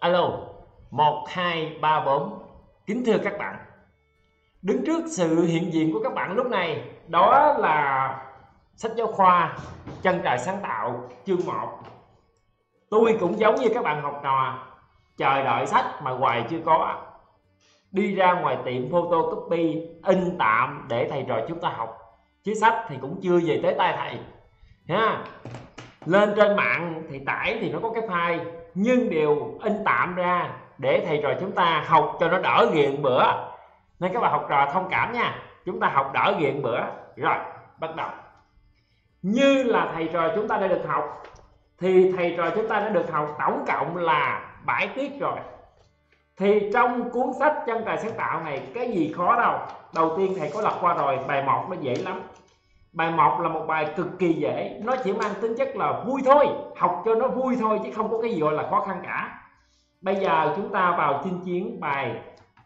Alo 1234. Kính thưa các bạn, đứng trước sự hiện diện của các bạn lúc này, đó là sách giáo khoa Chân Trời Sáng Tạo chương 1. Tôi cũng giống như các bạn học trò, chờ đợi sách mà hoài chưa có. Đi ra ngoài tiệm photocopy in tạm để thầy trò chúng ta học, chứ sách thì cũng chưa về tới tay thầy ha. Lên trên mạng thì tải thì nó có cái file, nhưng đều in tạm ra để thầy trò chúng ta học cho nó đỡ nghiện bữa. Nên các bạn học trò thông cảm nha, chúng ta học đỡ nghiện bữa. Rồi, bắt đầu. Như là thầy trò chúng ta đã được học, thì thầy trò chúng ta đã được học tổng cộng là 7 tiết rồi. Thì trong cuốn sách Chân Trời Sáng Tạo này, cái gì khó đâu. Đầu tiên thầy có lật qua rồi, bài 1 nó dễ lắm. Bài 1 là một bài cực kỳ dễ, nó chỉ mang tính chất là vui thôi, học cho nó vui thôi chứ không có cái gì gọi là khó khăn cả. Bây giờ chúng ta vào chinh chiến bài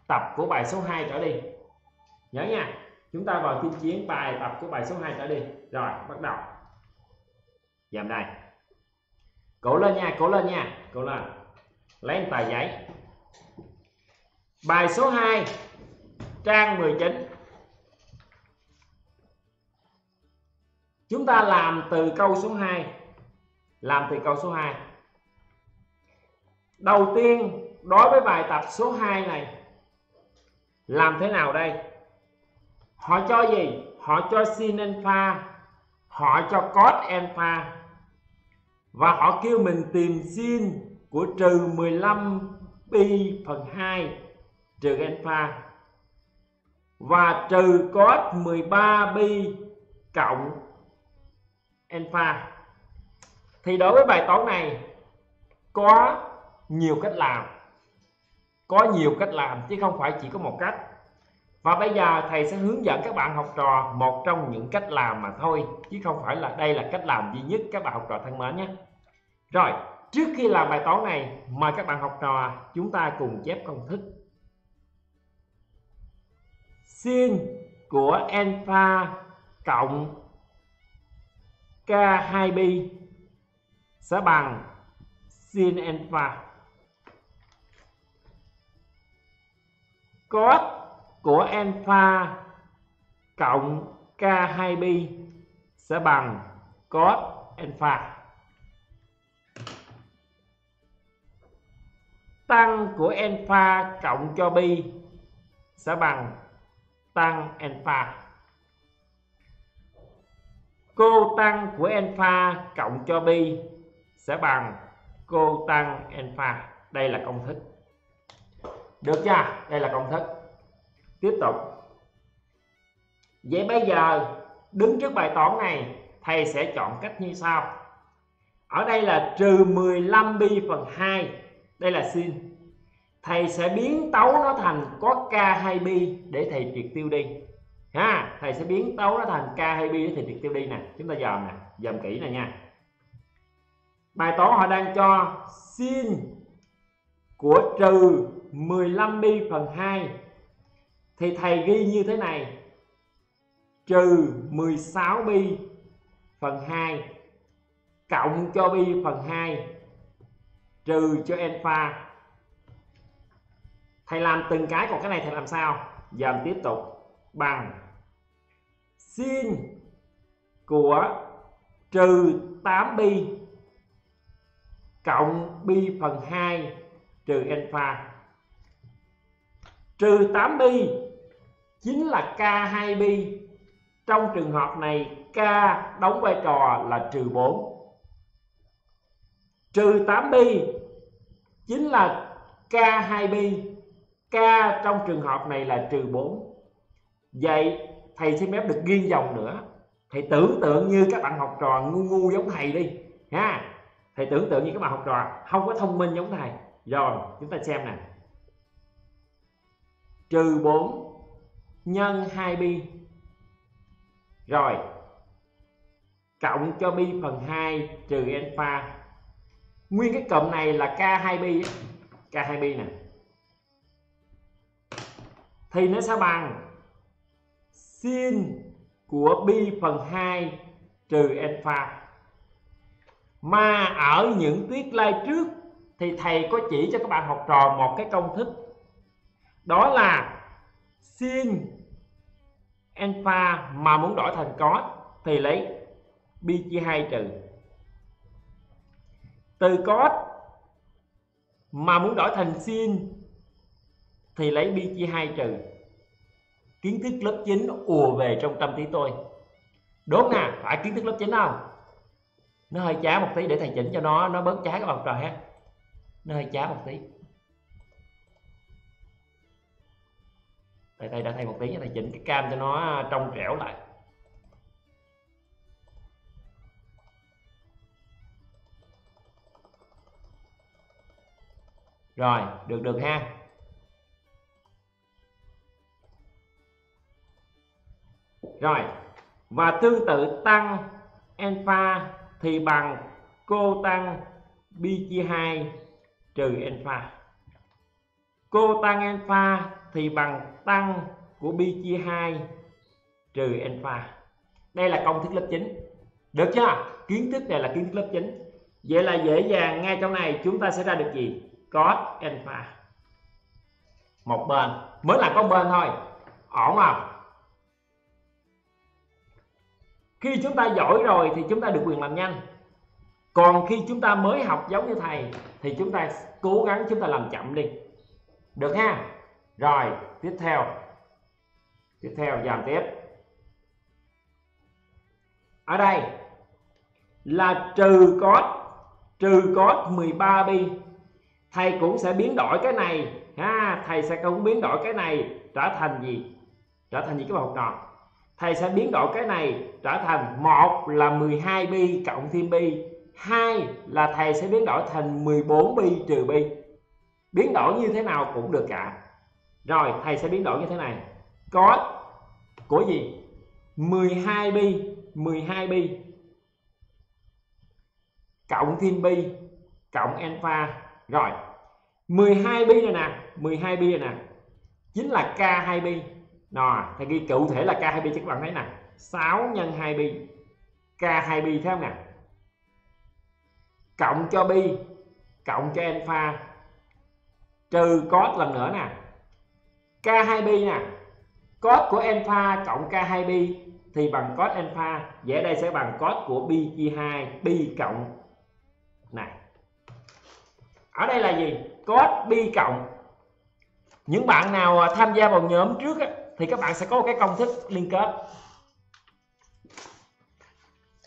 tập của bài số 2 trở đi. Nhớ nha, chúng ta vào chinh chiến bài tập của bài số 2 trở đi. Rồi, bắt đầu. Dầm đây. Cố lên nha, cố lên nha, cố lên. Lấy một tờ giấy. Bài số 2, trang 19. Chúng ta làm từ câu số 2. Làm từ câu số 2. Đầu tiên, đối với bài tập số 2 này, làm thế nào đây? Họ cho gì? Họ cho sin alpha, họ cho cos alpha, và họ kêu mình tìm sin của trừ 15 pi phần 2 trừ alpha và trừ cos 13 pi cộng alpha. Thì đối với bài toán này có nhiều cách làm, có nhiều cách làm chứ không phải chỉ có một cách. Và bây giờ thầy sẽ hướng dẫn các bạn học trò một trong những cách làm mà thôi, chứ không phải là đây là cách làm duy nhất các bạn học trò thân mến nhé. Rồi, trước khi làm bài toán này, mời các bạn học trò chúng ta cùng chép công thức. Sin của alpha cộng k2pi sẽ bằng sin alpha. Cos của alpha cộng k2pi sẽ bằng cos alpha. Tan của alpha cộng cho pi sẽ bằng tan alpha. Cotan của alpha cộng cho pi sẽ bằng cotan alpha. Đây là công thức. Được chưa? Đây là công thức. Tiếp tục. Vậy bây giờ đứng trước bài toán này, thầy sẽ chọn cách như sau. Ở đây là trừ 15 pi phần 2, đây là sin. Thầy sẽ biến tấu nó thành có k2 pi để thầy triệt tiêu đi. Ha, thầy sẽ biến tấu nó thành k2 pi để thầy triệt tiêu đi nè. Chúng ta dòm nè, dòm kỹ nè nha. Bài toán họ đang cho sin của trừ 15 pi phần 2, thì thầy ghi như thế này: trừ 16 pi phần 2 cộng cho pi phần 2 trừ cho alpha. Thầy làm từng cái, còn cái này thầy làm sao? Giờ tiếp tục bằng sin của trừ 8 pi cộng pi phần 2 trừ alpha. Trừ 8 pi chính là k2 pi. Trong trường hợp này k đóng vai trò là trừ 4. Trừ 8 pi chính là k2 pi. K trong trường hợp này là trừ 4. Vậy thầy xin phép được ghi dòng nữa. Thầy tưởng tượng như các bạn học trò ngu ngu giống thầy đi ha. Thầy tưởng tượng như các bạn học trò không có thông minh giống thầy. Rồi chúng ta xem nè. Trừ 4 nhân 2 pi, rồi cộng cho pi phần 2 trừ alpha. Nguyên cái cụm này là k2 pi, k2 pi nè, thì nó sẽ bằng sin của pi phần 2 trừ alpha. Mà ở những tiết lai trước thì thầy có chỉ cho các bạn học trò một cái công thức, đó là sin alpha mà muốn đổi thành cos thì lấy pi chia 2 trừ, từ cos mà muốn đổi thành sin thì lấy pi chia 2 trừ. Kiến thức lớp 9 ùa về trong tâm trí tôi, đúng nè, phải kiến thức lớp 9 không? Nó hơi chá một tí, để thầy chỉnh cho nó bớt chá các bạn trò ha. Nó hơi chá một tí, thầy đã thay một tí, thầy chỉnh cái cam cho nó trong trẻo lại. Rồi, được được ha. Rồi, và tương tự tăng alpha thì bằng cô tăng pi chia 2 trừ alpha. Cô tăng alpha thì bằng tăng của pi chia 2 trừ alpha. Đây là công thức lớp 9. Được chưa? Kiến thức này là kiến thức lớp 9. Vậy là dễ dàng, ngay trong này chúng ta sẽ ra được gì? Cos alpha. Một bên, mới là có bên thôi. Ổn không? Khi chúng ta giỏi rồi thì chúng ta được quyền làm nhanh. Còn khi chúng ta mới học giống như thầy thì chúng ta cố gắng chúng ta làm chậm đi. Được ha? Rồi, tiếp theo dàn tiếp. Ở đây là trừ cos 13 pi. Thầy cũng sẽ biến đổi cái này ha, thầy sẽ cũng biến đổi cái này trở thành gì? Trở thành gì các bạn học trò? Thầy sẽ biến đổi cái này trở thành, một là 12 pi cộng thêm pi, hai là thầy sẽ biến đổi thành 14 pi trừ pi. Biến đổi như thế nào cũng được cả. Rồi thầy sẽ biến đổi như thế này. Cos của gì? 12 pi cộng thêm pi cộng alpha. Rồi 12 pi này nè, 12 pi này nè chính là k2 pi. Rồi, thầy ghi cụ thể là K2 pi cho các bạn thấy nè. 6 nhân 2 pi, K2 pi theo nè. Cộng cho pi, cộng cho alpha, trừ cos lần nữa nè. K2 pi nè. Cos của alpha cộng K2 pi thì bằng cos alpha, vậy đây sẽ bằng cos của pi chia 2 pi cộng này. Ở đây là gì? Cos pi cộng. Những bạn nào tham gia vào nhóm trước á, thì các bạn sẽ có một cái công thức liên kết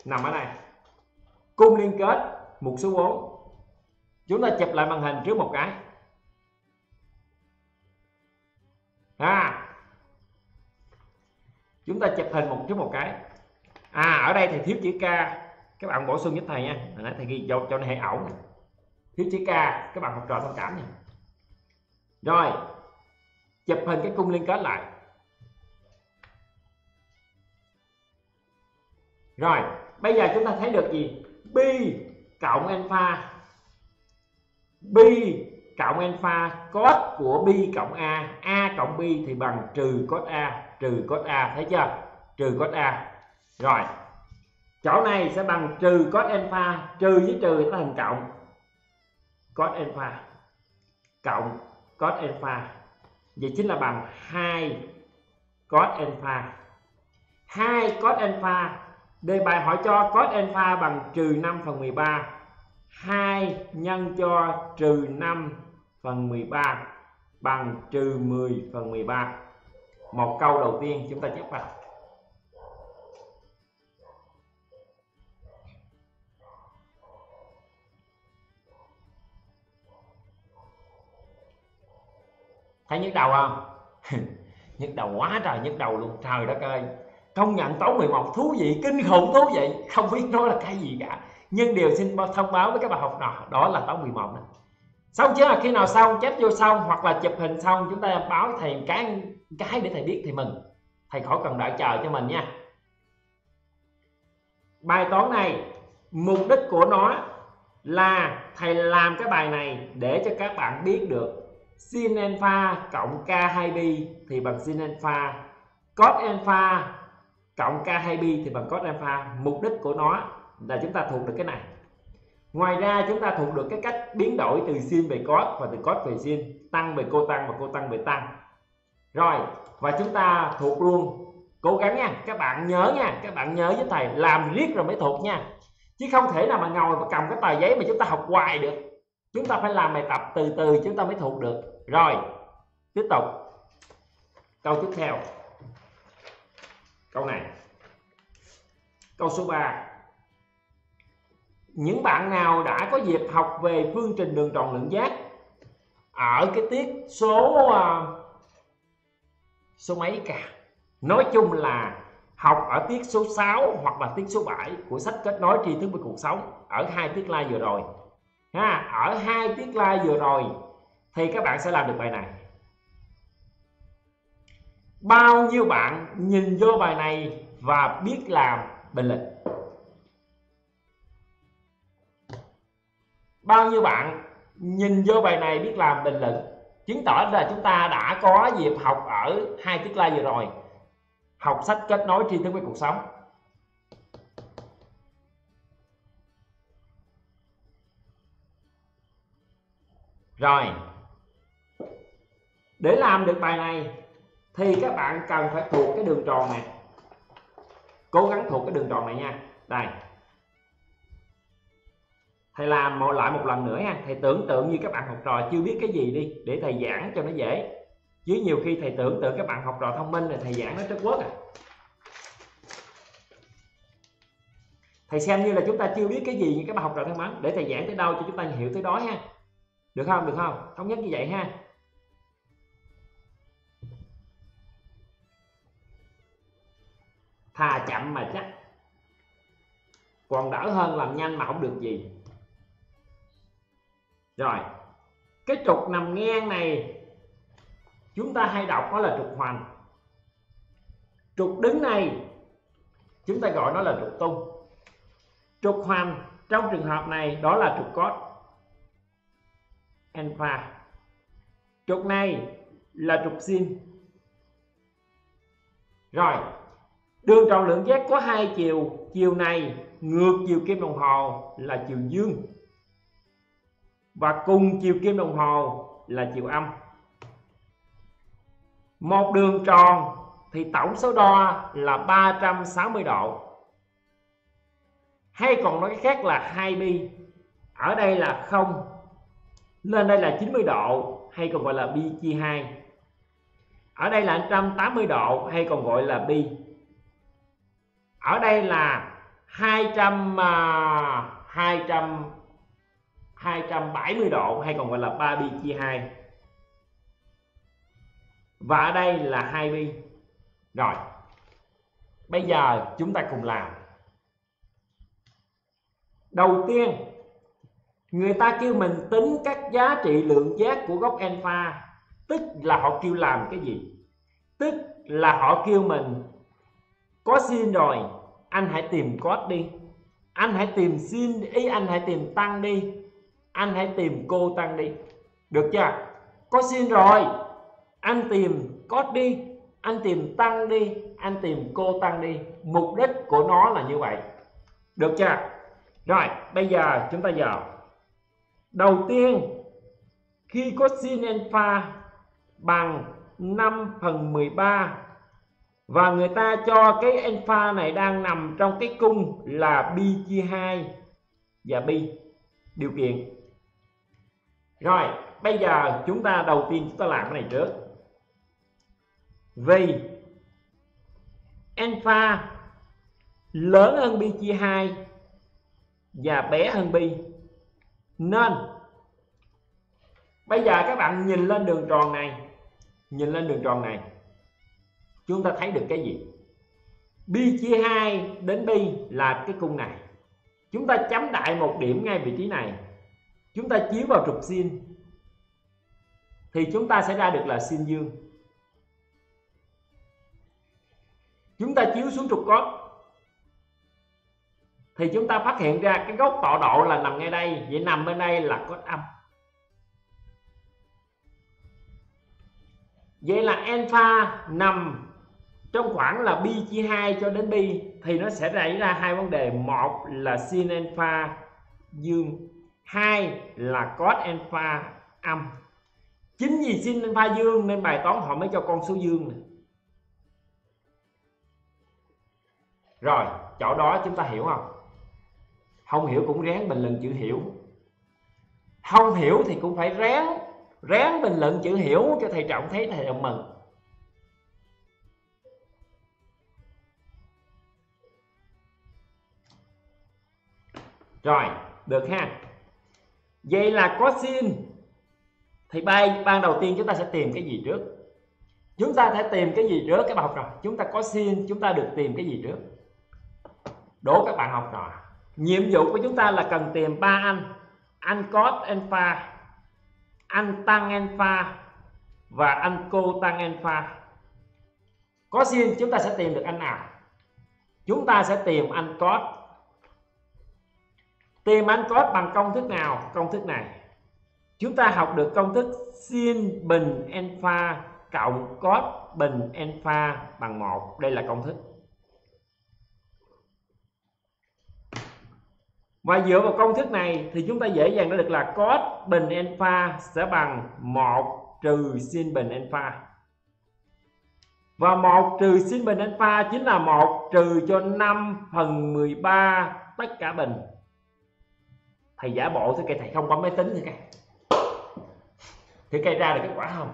nằm ở đây, cung liên kết mục số 4. Chúng ta chụp lại màn hình trước một cái chúng ta chụp hình một trước một cái. Ở đây thì thiếu chữ K, các bạn bổ sung giúp thầy nha. Hồi nãy thầy ghi dọc cho nó hệ ẩu, thiếu chữ K, các bạn học trò thông cảm nha. Rồi chụp hình cái cung liên kết lại. Rồi, bây giờ chúng ta thấy được gì? Pi cộng alpha. Pi cộng alpha, cos của pi cộng a cộng pi thì bằng trừ cos a, thấy chưa? Trừ cos a. Rồi. Chỗ này sẽ bằng trừ cos alpha, trừ với trừ nó thành cộng. Cos alpha cộng cos alpha. Vậy chính là bằng 2 cos alpha. 2 cos alpha, đề bài hỏi cho cos alpha bằng trừ 5 phần 13. 2 nhân cho trừ 5 phần 13 bằng trừ 10 phần 13. Một câu đầu tiên chúng ta chép vào. Thấy nhức đầu không? Nhức đầu quá trời, nhức đầu luôn, trời đất ơi. Công nhận toán 11 thú vị, kinh khủng thú vị, không biết nó là cái gì cả. Nhưng điều xin thông báo với các bạn học trò, đó là toán 11 đó. Xong chưa? Khi nào xong, chép vô xong hoặc là chụp hình xong, chúng ta báo thầy một cái để thầy biết thì mừng. Thầy khỏi cần đợi chờ cho mình nha. Bài toán này, mục đích của nó là thầy làm cái bài này để cho các bạn biết được sin alpha cộng k2 pi thì bằng sin alpha, cos alpha cộng k2 pi thì bằng cos alpha. Mục đích của nó là chúng ta thuộc được cái này. Ngoài ra chúng ta thuộc được cái cách biến đổi từ sin về cos và từ cos về sin, tăng về cotang và cotang về tăng. Rồi, và chúng ta thuộc luôn. Cố gắng nha, các bạn nhớ nha, các bạn nhớ với thầy, làm riết rồi mới thuộc nha. Chứ không thể nào mà ngồi và cầm cái tờ giấy mà chúng ta học hoài được. Chúng ta phải làm bài tập từ từ chúng ta mới thuộc được. Rồi, tiếp tục. Câu tiếp theo. Câu này. Câu số 3. Những bạn nào đã có dịp học về phương trình đường tròn lượng giác ở cái tiết số mấy cả, nói chung là học ở tiết số 6 hoặc là tiết số 7 của sách Kết Nối Tri Thức Với Cuộc Sống, ở hai tiết live vừa rồi ha, ở hai tiết live vừa rồi thì các bạn sẽ làm được bài này. Bao nhiêu bạn nhìn vô bài này và biết làm bình luận? Bao nhiêu bạn nhìn vô bài này biết làm bình luận? Chứng tỏ là chúng ta đã có dịp học ở hai tiết live vừa rồi, học sách Kết Nối Tri Thức Với Cuộc Sống. Rồi, để làm được bài này thì các bạn cần phải thuộc cái đường tròn này. Cố gắng thuộc cái đường tròn này nha. Đây, thầy làm lại một lần nữa ha. Thầy tưởng tượng như các bạn học trò chưa biết cái gì đi, để thầy giảng cho nó dễ. Chứ nhiều khi thầy tưởng tượng các bạn học trò thông minh rồi thầy giảng nó trớt quớt à. Thầy xem như là chúng ta chưa biết cái gì như các bạn học trò thông minh, để thầy giảng tới đâu cho chúng ta hiểu tới đó ha. Được không? Được không? Thống nhất như vậy ha. Thà chậm mà chắc, còn đỡ hơn làm nhanh mà không được gì. Rồi, cái trục nằm ngang này chúng ta hay đọc nó là trục hoành. Trục đứng này chúng ta gọi nó là trục tung. Trục hoành trong trường hợp này đó là trục cos alpha. Trục này là trục sin. Rồi, đường tròn lượng giác có hai chiều, chiều này ngược chiều kim đồng hồ là chiều dương và cùng chiều kim đồng hồ là chiều âm. Một đường tròn thì tổng số đo là 360 độ, hay còn nói khác là 2pi. Ở đây là 0 lên đây là 90 độ hay còn gọi là pi chia 2. Ở đây là 180 độ hay còn gọi là pi. Ở đây là 270 độ hay còn gọi là 3pi chia 2. Và ở đây là 2pi. Rồi, bây giờ chúng ta cùng làm. Đầu tiên, người ta kêu mình tính các giá trị lượng giác của góc alpha, tức là họ kêu làm cái gì? Tức là họ kêu mình có sin rồi, anh hãy tìm cos đi, anh hãy tìm sin, anh hãy tìm tăng đi, anh hãy tìm cotang đi. Được chưa? Có sin rồi, anh tìm cos đi, anh tìm tăng đi, anh tìm cotang đi. Mục đích của nó là như vậy. Được chưa? Rồi, bây giờ chúng ta vào. Đầu tiên, khi có sin alpha bằng 5/13 và người ta cho cái alpha này đang nằm trong cái cung là pi chia 2 và pi điều kiện. Rồi, bây giờ chúng ta đầu tiên chúng ta làm cái này trước. Vì alpha lớn hơn pi chia 2 và bé hơn pi, nên bây giờ các bạn nhìn lên đường tròn này, nhìn lên đường tròn này chúng ta thấy được cái gì? Pi chia 2 đến pi là cái cung này. Chúng ta chấm đại một điểm ngay vị trí này. Chúng ta chiếu vào trục sin thì chúng ta sẽ ra được là sin dương. Chúng ta chiếu xuống trục cos thì chúng ta phát hiện ra cái góc tọa độ là nằm ngay đây, vậy nằm bên đây là cos âm. Vậy là alpha nằm trong khoảng là pi chia 2 cho đến pi thì nó sẽ xảy ra hai vấn đề, một là sin alpha dương, hai là cos alpha âm. Chính vì sin alpha dương nên bài toán họ mới cho con số dương này. Rồi chỗ đó chúng ta hiểu không? Không hiểu cũng ráng bình luận chữ hiểu, không hiểu thì cũng phải ráng bình luận chữ hiểu cho thầy Trọng thấy thầy Trọng mừng. Rồi, được ha. Vậy là cosin. Thì ban đầu tiên chúng ta sẽ tìm cái gì trước? Chúng ta sẽ tìm cái gì trước các bạn học trò? Chúng ta cosin, chúng ta được tìm cái gì trước? Đố các bạn học trò. Nhiệm vụ của chúng ta là cần tìm ba anh cos alpha, anh tăng alpha và anh cotang alpha. Cosin chúng ta sẽ tìm được anh nào? Chúng ta sẽ tìm anh cos. Tìm anh cos bằng công thức nào? Công thức này. Chúng ta học được công thức sin bình alpha cộng cos bình alpha bằng 1. Đây là công thức. Và dựa vào công thức này thì chúng ta dễ dàng đã được là cos bình alpha sẽ bằng 1 trừ sin bình alpha. Và 1 trừ sin bình alpha chính là 1 trừ cho 5 phần 13 tất cả bình. Thầy giả bộ thì thầy không bấm máy tính thì cây ra được kết quả không?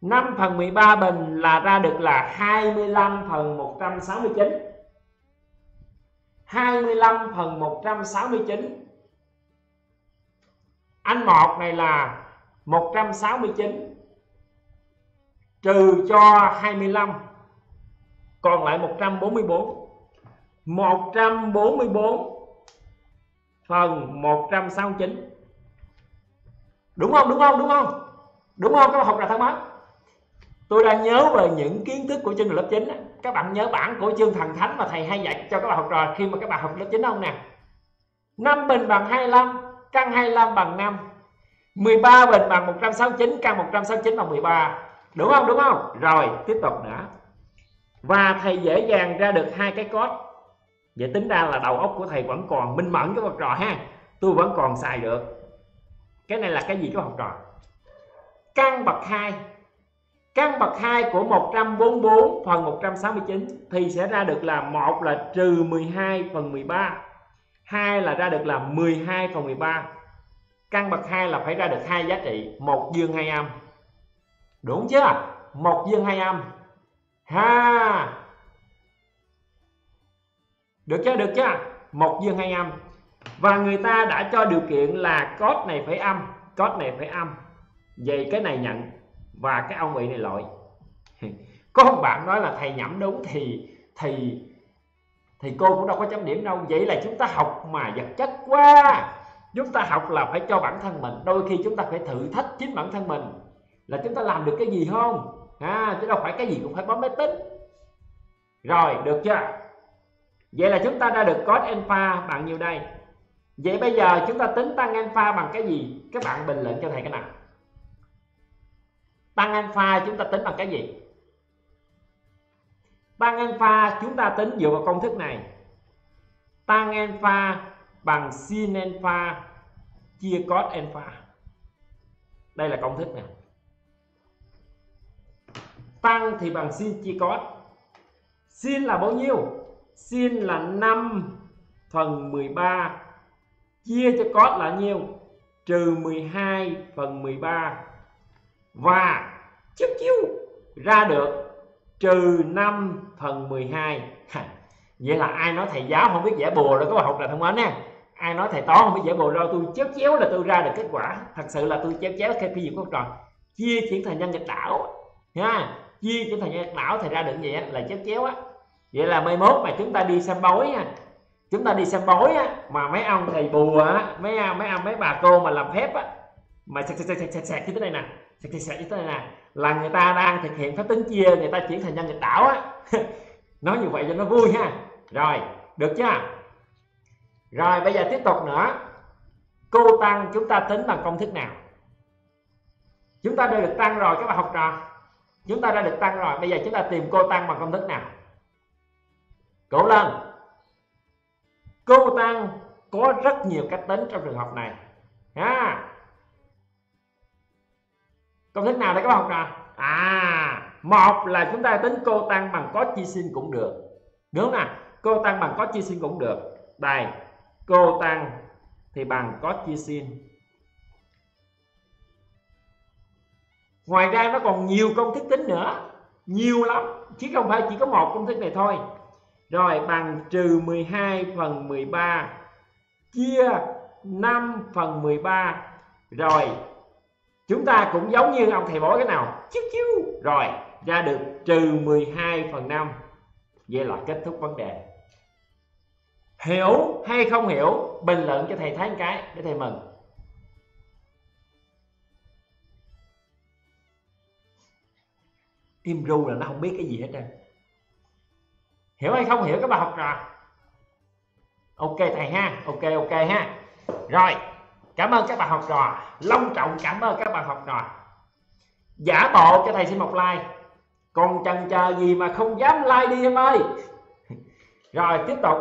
5 phần 13 bình là ra được là 25 phần 169. 25 phần 169. Anh 1 này là 169 trừ cho 25 còn lại 144. 144 phần 169. Đúng không? Đúng không? Đúng không? Đúng không các bạn học trò thân mến? Tôi đang nhớ về những kiến thức của chương trình lớp 9 đó. Các bạn nhớ bản của chương thần thánh mà thầy hay dạy cho các bạn học trò khi mà các bạn học lớp 9 không nè. 5 bình bằng 25, căn 25 bằng 5. 13 bình bằng 169, căn 169 bằng 13. Đúng không? Đúng không? Rồi, tiếp tục nữa. Và thầy dễ dàng ra được hai cái cos. Vậy tính ra là đầu óc của thầy vẫn còn minh mẫn các học trò ha. Tôi vẫn còn xài được. Cái này là cái gì các học trò? Căn bậc 2. Căn bậc 2 của 144 phần 169 thì sẽ ra được là 1 là trừ 12 phần 13. 2 là ra được là 12 phần 13. Căn bậc 2 là phải ra được hai giá trị, 1 dương 2 âm. Đúng chứ? 1 dương 2 âm. Ha. Được chưa? Được chưa? 1 dương 2 âm. Và người ta đã cho điều kiện là cos này phải âm, cos này phải âm. Vậy cái này nhận và cái ông vị này loại. Có một bạn nói là thầy nhẩm đúng thì cô cũng đâu có chấm điểm đâu. Vậy là chúng ta học mà vật chất quá. Chúng ta học là phải cho bản thân mình. Đôi khi chúng ta phải thử thách chính bản thân mình là chúng ta làm được cái gì không à, chứ đâu phải cái gì cũng phải bấm máy tính. Rồi, được chưa? Vậy là chúng ta đã được cos alpha bằng nhiêu đây? Vậy bây giờ chúng ta tính tăng alpha bằng cái gì? Các bạn bình luận cho thầy cái nào. Tăng alpha chúng ta tính bằng cái gì? Tăng alpha chúng ta tính dựa vào công thức này. Tăng alpha bằng sin alpha chia cos alpha. Đây là công thức nè. Tăng thì bằng sin chia cos. Sin là bao nhiêu? Sin là 5 phần 13 chia cho cos là nhiêu? Trừ 12 phần 13. Và chiếu chiếu ra được trừ 5 phần 12. Vậy là ai nói thầy giáo không biết vẽ bùa rồi các bạn học trò thân mến nha. Ai nói thầy toán không biết vẽ bùa đâu, tôi chéo chéo là tôi ra được kết quả. Thật sự là tôi chéo chéo khi gì cũng tròn. Chia chuyển thành nhân nghịch đảo nha. Chia chuyển thành nhân nghịch đảo thì ra được vậy là chéo chéo á. Vậy là mai mốt mà chúng ta đi xem bói nha. Chúng ta đi xem bói á, mà mấy ông thầy bùa á, mấy bà cô mà làm phép á, mà sạc như thế này nè, sạc như thế này nè, là người ta đang thực hiện phép tính chia, người ta chuyển thành nhân nghịch đảo á. Nói như vậy cho nó vui ha. Rồi, được chưa? Rồi bây giờ tiếp tục nữa. Cô tăng chúng ta tính bằng công thức nào? Chúng ta đã được tăng rồi các bạn học trò. Chúng ta đã được tăng rồi, bây giờ chúng ta tìm cô tăng bằng công thức nào? Cố lên. Cô tăng có rất nhiều cách tính trong trường hợp này ha. Công thức nào đây các bạn học nào? Một là chúng ta tính cô tăng bằng cos chia sin cũng được, đúng nè, cô tăng bằng cos chia sin cũng được. Đây, cô tăng thì bằng cos chia sin. Ngoài ra nó còn nhiều công thức tính nữa, nhiều lắm, chứ không phải chỉ có một công thức này thôi. Rồi bằng trừ 12 phần 13 chia 5 phần 13. Rồi chúng ta cũng giống như ông thầy bói cái nào chiếu chiếu, rồi ra được trừ 12 phần 5. Vậy là kết thúc vấn đề. Hiểu hay không hiểu, bình luận cho thầy thấy một cái để thầy mừng. Im ru là nó không biết cái gì hết trơn. Hiểu hay không hiểu các bạn học trò? Ok thầy ha, ok ha. Rồi, cảm ơn các bạn học trò, long trọng cảm ơn các bạn học trò. Giả bộ cho thầy xin một like. Còn chần chờ gì mà không dám like đi em ơi. Rồi tiếp tục.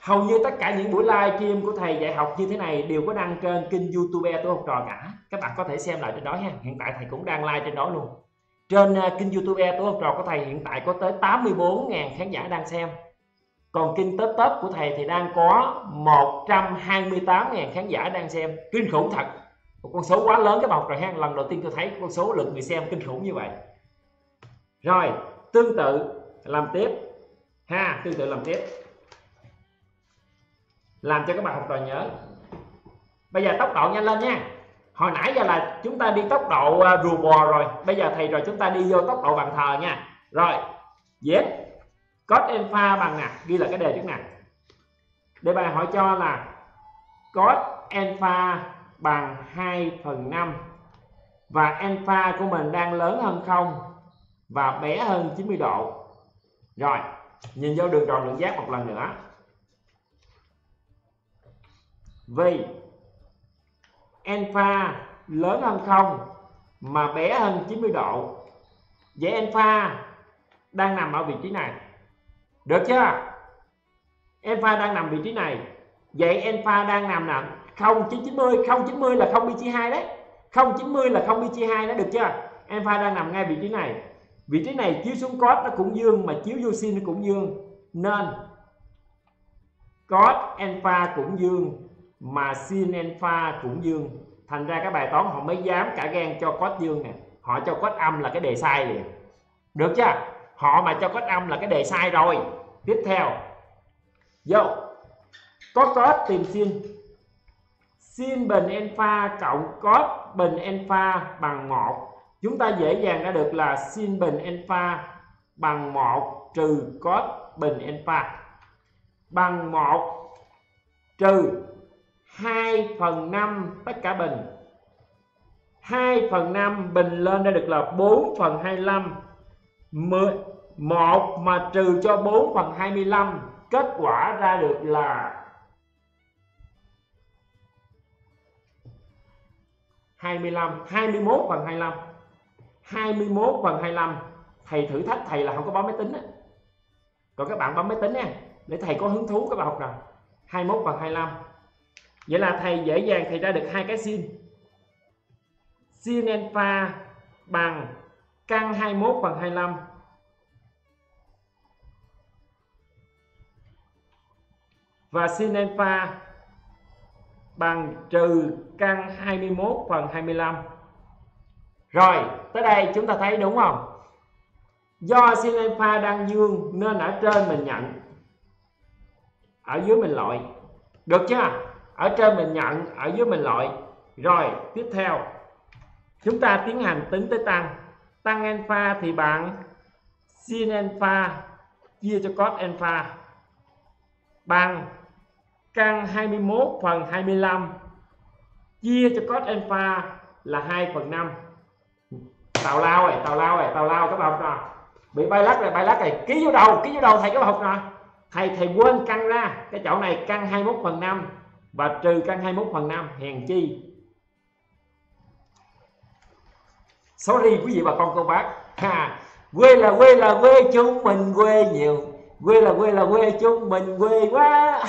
Hầu như tất cả những buổi live stream của thầy dạy học như thế này đều có đăng trên kênh YouTube Tuổi Học Trò cả. Các bạn có thể xem lại trên đó ha. Hiện tại thầy cũng đang live trên đó luôn. Trên kênh YouTube Tuổi Học Trò của thầy hiện tại có tới 84.000 khán giả đang xem. Còn kênh Tớp Tớp của thầy thì đang có 128.000 khán giả đang xem. Kinh khủng thật. Một con số quá lớn các bạn học trò ha. Lần đầu tiên tôi thấy con số lượng người xem kinh khủng như vậy. Rồi, tương tự làm tiếp ha, tương tự làm tiếp. Làm cho các bạn học trò nhớ. Bây giờ tốc độ nhanh lên nha. Hồi nãy giờ là chúng ta đi tốc độ rùa bò rồi. Bây giờ thầy rồi chúng ta đi vô tốc độ bàn thờ nha. Rồi Z cos alpha bằng nè. Ghi là cái đề trước nè. Đề bài hỏi cho là cos alpha bằng 2 phần 5. Và alpha của mình đang lớn hơn 0 và bé hơn 90 độ. Rồi nhìn vô đường tròn lượng giác một lần nữa. Vì alpha lớn hơn 0 mà bé hơn 90 độ. Vậy alpha đang nằm ở vị trí này. Được chưa? Alpha đang nằm vị trí này. Vậy alpha đang nằm nào? 0,90. 0,90 là 0 pi chia 2 đấy. 0,90 là 0 pi chia 2 đó, được chưa? Alpha đang nằm ngay vị trí này. Vị trí này chiếu xuống cos nó cũng dương, mà chiếu vô sin nó cũng dương. Nên cos alpha cũng dương mà sin alpha cũng dương. Thành ra cái bài toán họ mới dám cả gan cho cos dương nè. Họ cho cos âm là cái đề sai liền. Được chưa? Họ mà cho cos âm là cái đề sai rồi. Tiếp theo vô có cos tìm sin. Sin bình alpha cộng cos bình alpha bằng 1. Chúng ta dễ dàng ra được là sin bình alpha bằng 1 trừ cos bình alpha. Bằng 1 trừ 2 phần 5 tất cả bình. 2 phần 5 bình lên ra được là 4 phần 25. 1 mà trừ cho 4 phần 25. Kết quả ra được là 25. 21 phần 25. 21 phần 25. Thầy thử thách thầy là không có bấm máy tính á. Còn các bạn bấm máy tính nha, để thầy có hứng thú các bạn học nào. 21 phần 25. Vậy là thầy dễ dàng thầy ra được hai cái sin. Sin alpha bằng căn 21 phần 25. Và sin alpha bằng trừ căn 21 phần 25. Rồi, tới đây chúng ta thấy đúng không? Do sin alpha đang dương nên ở trên mình nhận, ở dưới mình loại. Được chưa? Ở trên mình nhận, ở dưới mình loại. Rồi tiếp theo chúng ta tiến hành tính tới tăng. Tăng alpha thì bằng sin alpha chia cho cos alpha bằng căn 21 phần 25 chia cho cos alpha là 2 phần 5. Tào lao rồi các bạn học nào. Bị bay lắc rồi, ký vô đầu thầy các bạn học nào. Thầy quên căn ra cái chỗ này, căn 21 phần 5 và trừ căn 21 phần 5, hèn chi. Sorry quý vị bà con cô bác ha, quê là quê, chúng mình quê nhiều. quê chúng mình quê quá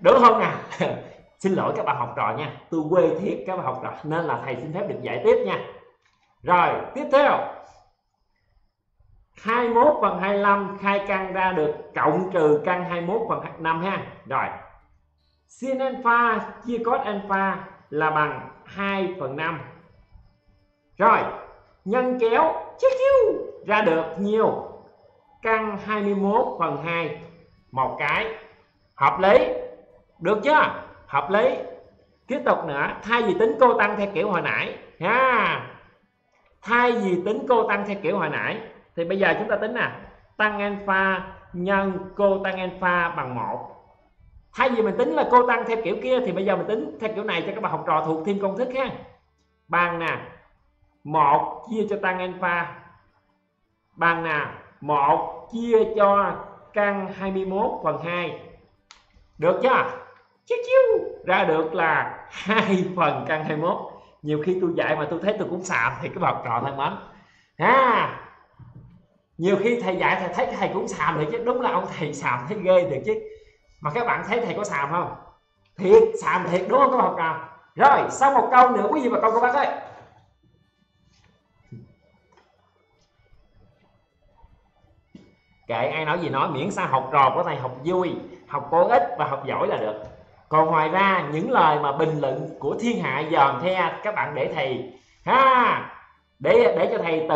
đúng không nào? Xin lỗi các bạn học trò nha, tôi quê thiệt các bạn học trò, nên là thầy xin phép được dạy tiếp nha. Rồi tiếp theo 21 phần 25 khai căn ra được cộng trừ căn 21 phần 5 ha. Rồi sin alpha chia cos alpha là bằng 2 phần 5. Rồi nhân kéo ra được nhiều căn 21 phần 2 một cái, hợp lý được chưa? Hợp lý. Tiếp tục nữa, thay vì tính cô tăng theo kiểu hồi nãy ha, thay vì tính cô tăng theo kiểu hồi nãy thì bây giờ chúng ta tính nè, tăng alpha nhân cô tăng alpha bằng 1. Thay vì mình tính là cô tăng theo kiểu kia thì bây giờ mình tính theo kiểu này cho các bạn học trò thuộc thêm công thức ha. Bằng nè 1 chia cho tăng alpha, bằng nè 1 chia cho căn 21 phần 2. Được chưa? Ra được là 2 phần căn 21. Nhiều khi tôi dạy mà tôi thấy tôi cũng xàm thì các bạn học trò thân mến. Ha. Nhiều khi thầy dạy thầy thấy thầy cũng xàm thì chứ, đúng là ông thầy xàm thấy ghê được chứ. Mà các bạn thấy thầy có xàm không? Thiệt, xàm thiệt đúng không các bạn học trò? Rồi, sau một câu nữa quý vị và các bác ơi. Kệ ai nói gì nói, miễn sao học trò của thầy học vui, học có ích và học giỏi là được. Còn ngoài ra những lời mà bình luận của thiên hạ dòm theo các bạn để thầy ha, để cho thầy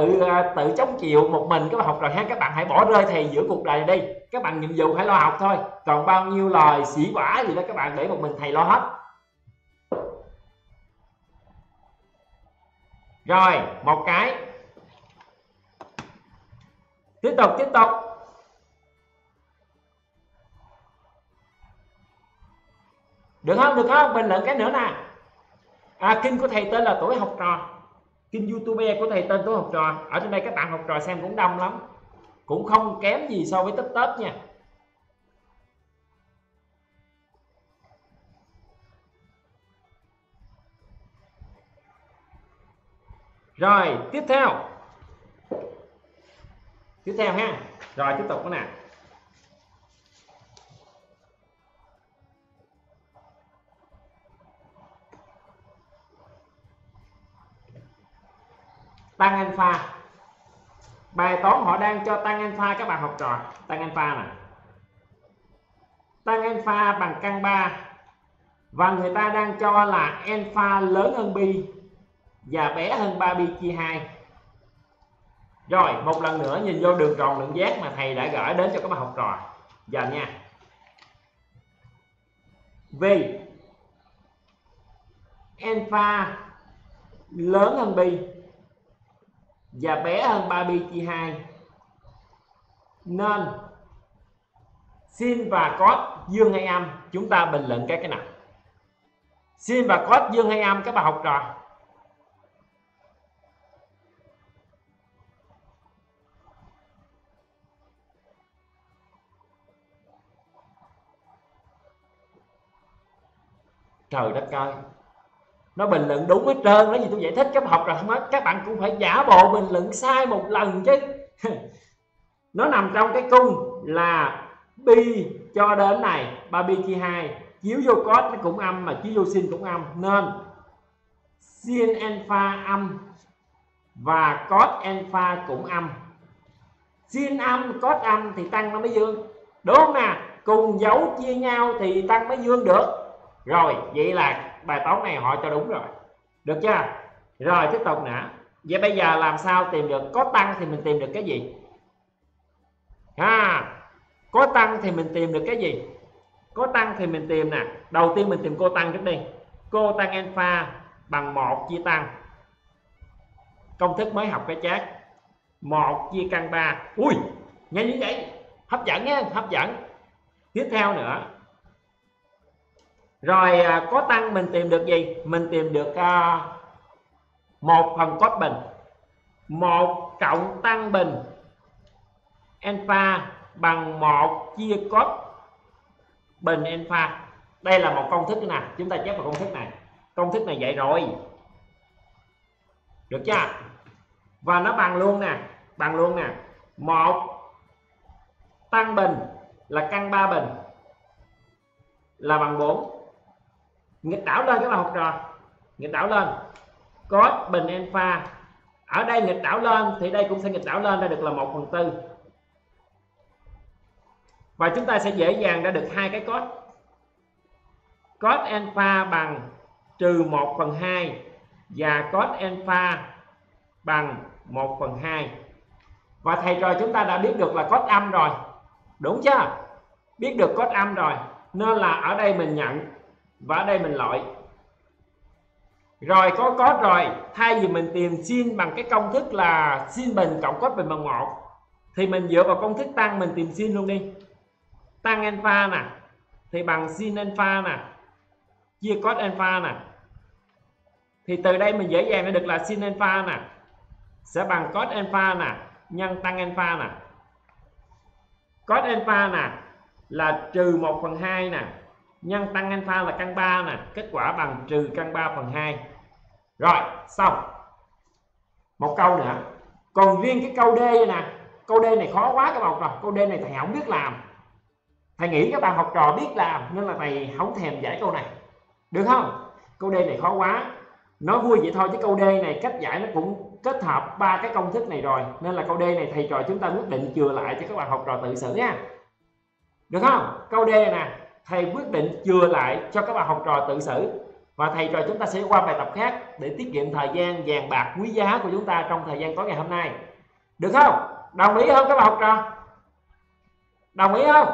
tự chống chịu một mình các bạn học trò ha. Các bạn hãy bỏ rơi thầy giữa cuộc đời đi, các bạn nhiệm vụ hãy lo học thôi, còn bao nhiêu lời sĩ quả gì đó các bạn để một mình thầy lo hết. Rồi một cái tiếp tục. Được không? Bình luận cái nữa nè. Kênh của thầy tên là Tuổi Học Trò, kênh YouTube của thầy tên Tuổi Học Trò. Ở trên đây các bạn học trò xem cũng đông lắm, cũng không kém gì so với tấp nha. Rồi tiếp theo ha. Rồi tiếp tục nữa nè. Tăng alpha, bài toán họ đang cho tăng alpha các bạn học trò. Tăng alpha nè, tăng alpha bằng căn 3 và người ta đang cho là alpha lớn hơn pi và bé hơn 3pi/2. Rồi một lần nữa nhìn vô đường tròn lượng giác mà thầy đã gửi đến cho các bạn học trò giờ nha. V alpha lớn hơn pi và bé hơn 3pi/2 nên sin và cos dương hay âm? Chúng ta bình luận cái nào? Sin và cos dương hay âm các bạn học trò? Trời đất ơi, nó bình luận đúng hết trơn, nói gì tôi giải thích các học rồi không hết, các bạn cũng phải giả bộ bình luận sai một lần chứ. Nó nằm trong cái cung là pi cho đến này 3pi/2, chiếu vô cos nó cũng âm mà chiếu vô sin cũng âm, nên sin alpha âm và cos alpha cũng âm. Sin âm cos âm thì tăng nó mới dương đúng không nè, cùng dấu chia nhau thì tăng mới dương được. Rồi vậy là bài toán này họ cho đúng rồi, được chưa? Rồi tiếp tục nữa. Vậy bây giờ làm sao tìm được có tăng thì mình tìm được cái gì? Có tăng thì mình tìm được cái gì? Có tăng thì mình tìm nè, đầu tiên mình tìm cô tăng trước đi. Cô tăng alpha bằng 1 chia tăng, công thức mới học cái chát, 1 chia căn 3. Ui nhanh như vậy, hấp dẫn nhé, hấp dẫn. Tiếp theo nữa. Rồi có tăng mình tìm được gì? Mình tìm được 1 phần cos bình, 1 cộng tăng bình alpha bằng 1 chia cos bình alpha. Đây là một công thức nè, chúng ta chép vào công thức này. Công thức này dạy rồi, được chưa? Và nó bằng luôn nè, 1 tăng bình là căn 3 bình là bằng 4. Nghịch đảo lên các bạn học trò, nghịch đảo lên có bình alpha, ở đây nghịch đảo lên thì đây cũng sẽ nghịch đảo lên ra được là 1/4. Và chúng ta sẽ dễ dàng ra được hai cái cos. Cos alpha bằng -1/2 và cos alpha bằng 1/2. Và thầy trò chúng ta đã biết được là cos âm rồi, đúng chưa? Biết được cos âm rồi, nên là ở đây mình nhận và ở đây mình loại. Rồi có cos rồi, thay vì mình tìm sin bằng cái công thức là sin bình cộng cos bình bằng 1 thì mình dựa vào công thức tăng mình tìm sin luôn đi. Tăng alpha nè thì bằng sin alpha nè chia cos alpha nè. Thì từ đây mình dễ dàng được là sin alpha nè sẽ bằng cos alpha nè nhân tăng alpha nè. Cos alpha nè là -1/2 nè nhân tăng alpha là căn 3 nè, kết quả bằng -căn 3/2. Rồi xong một câu nữa. Còn riêng cái câu D nè, câu D này khó quá các bạn học trò. Câu D này thầy không biết làm, thầy nghĩ các bạn học trò biết làm nên là thầy không thèm giải câu này, được không? Câu D này khó quá, nói vui vậy thôi chứ câu D này cách giải nó cũng kết hợp ba cái công thức này rồi, nên là câu D này thầy trò chúng ta quyết định chừa lại cho các bạn học trò tự xử nha, được không? Câu D nè thầy quyết định chừa lại cho các bạn học trò tự xử, và thầy trò chúng ta sẽ qua bài tập khác để tiết kiệm thời gian vàng bạc quý giá của chúng ta trong thời gian có ngày hôm nay, được không? Đồng ý không các bạn học trò? Đồng ý không?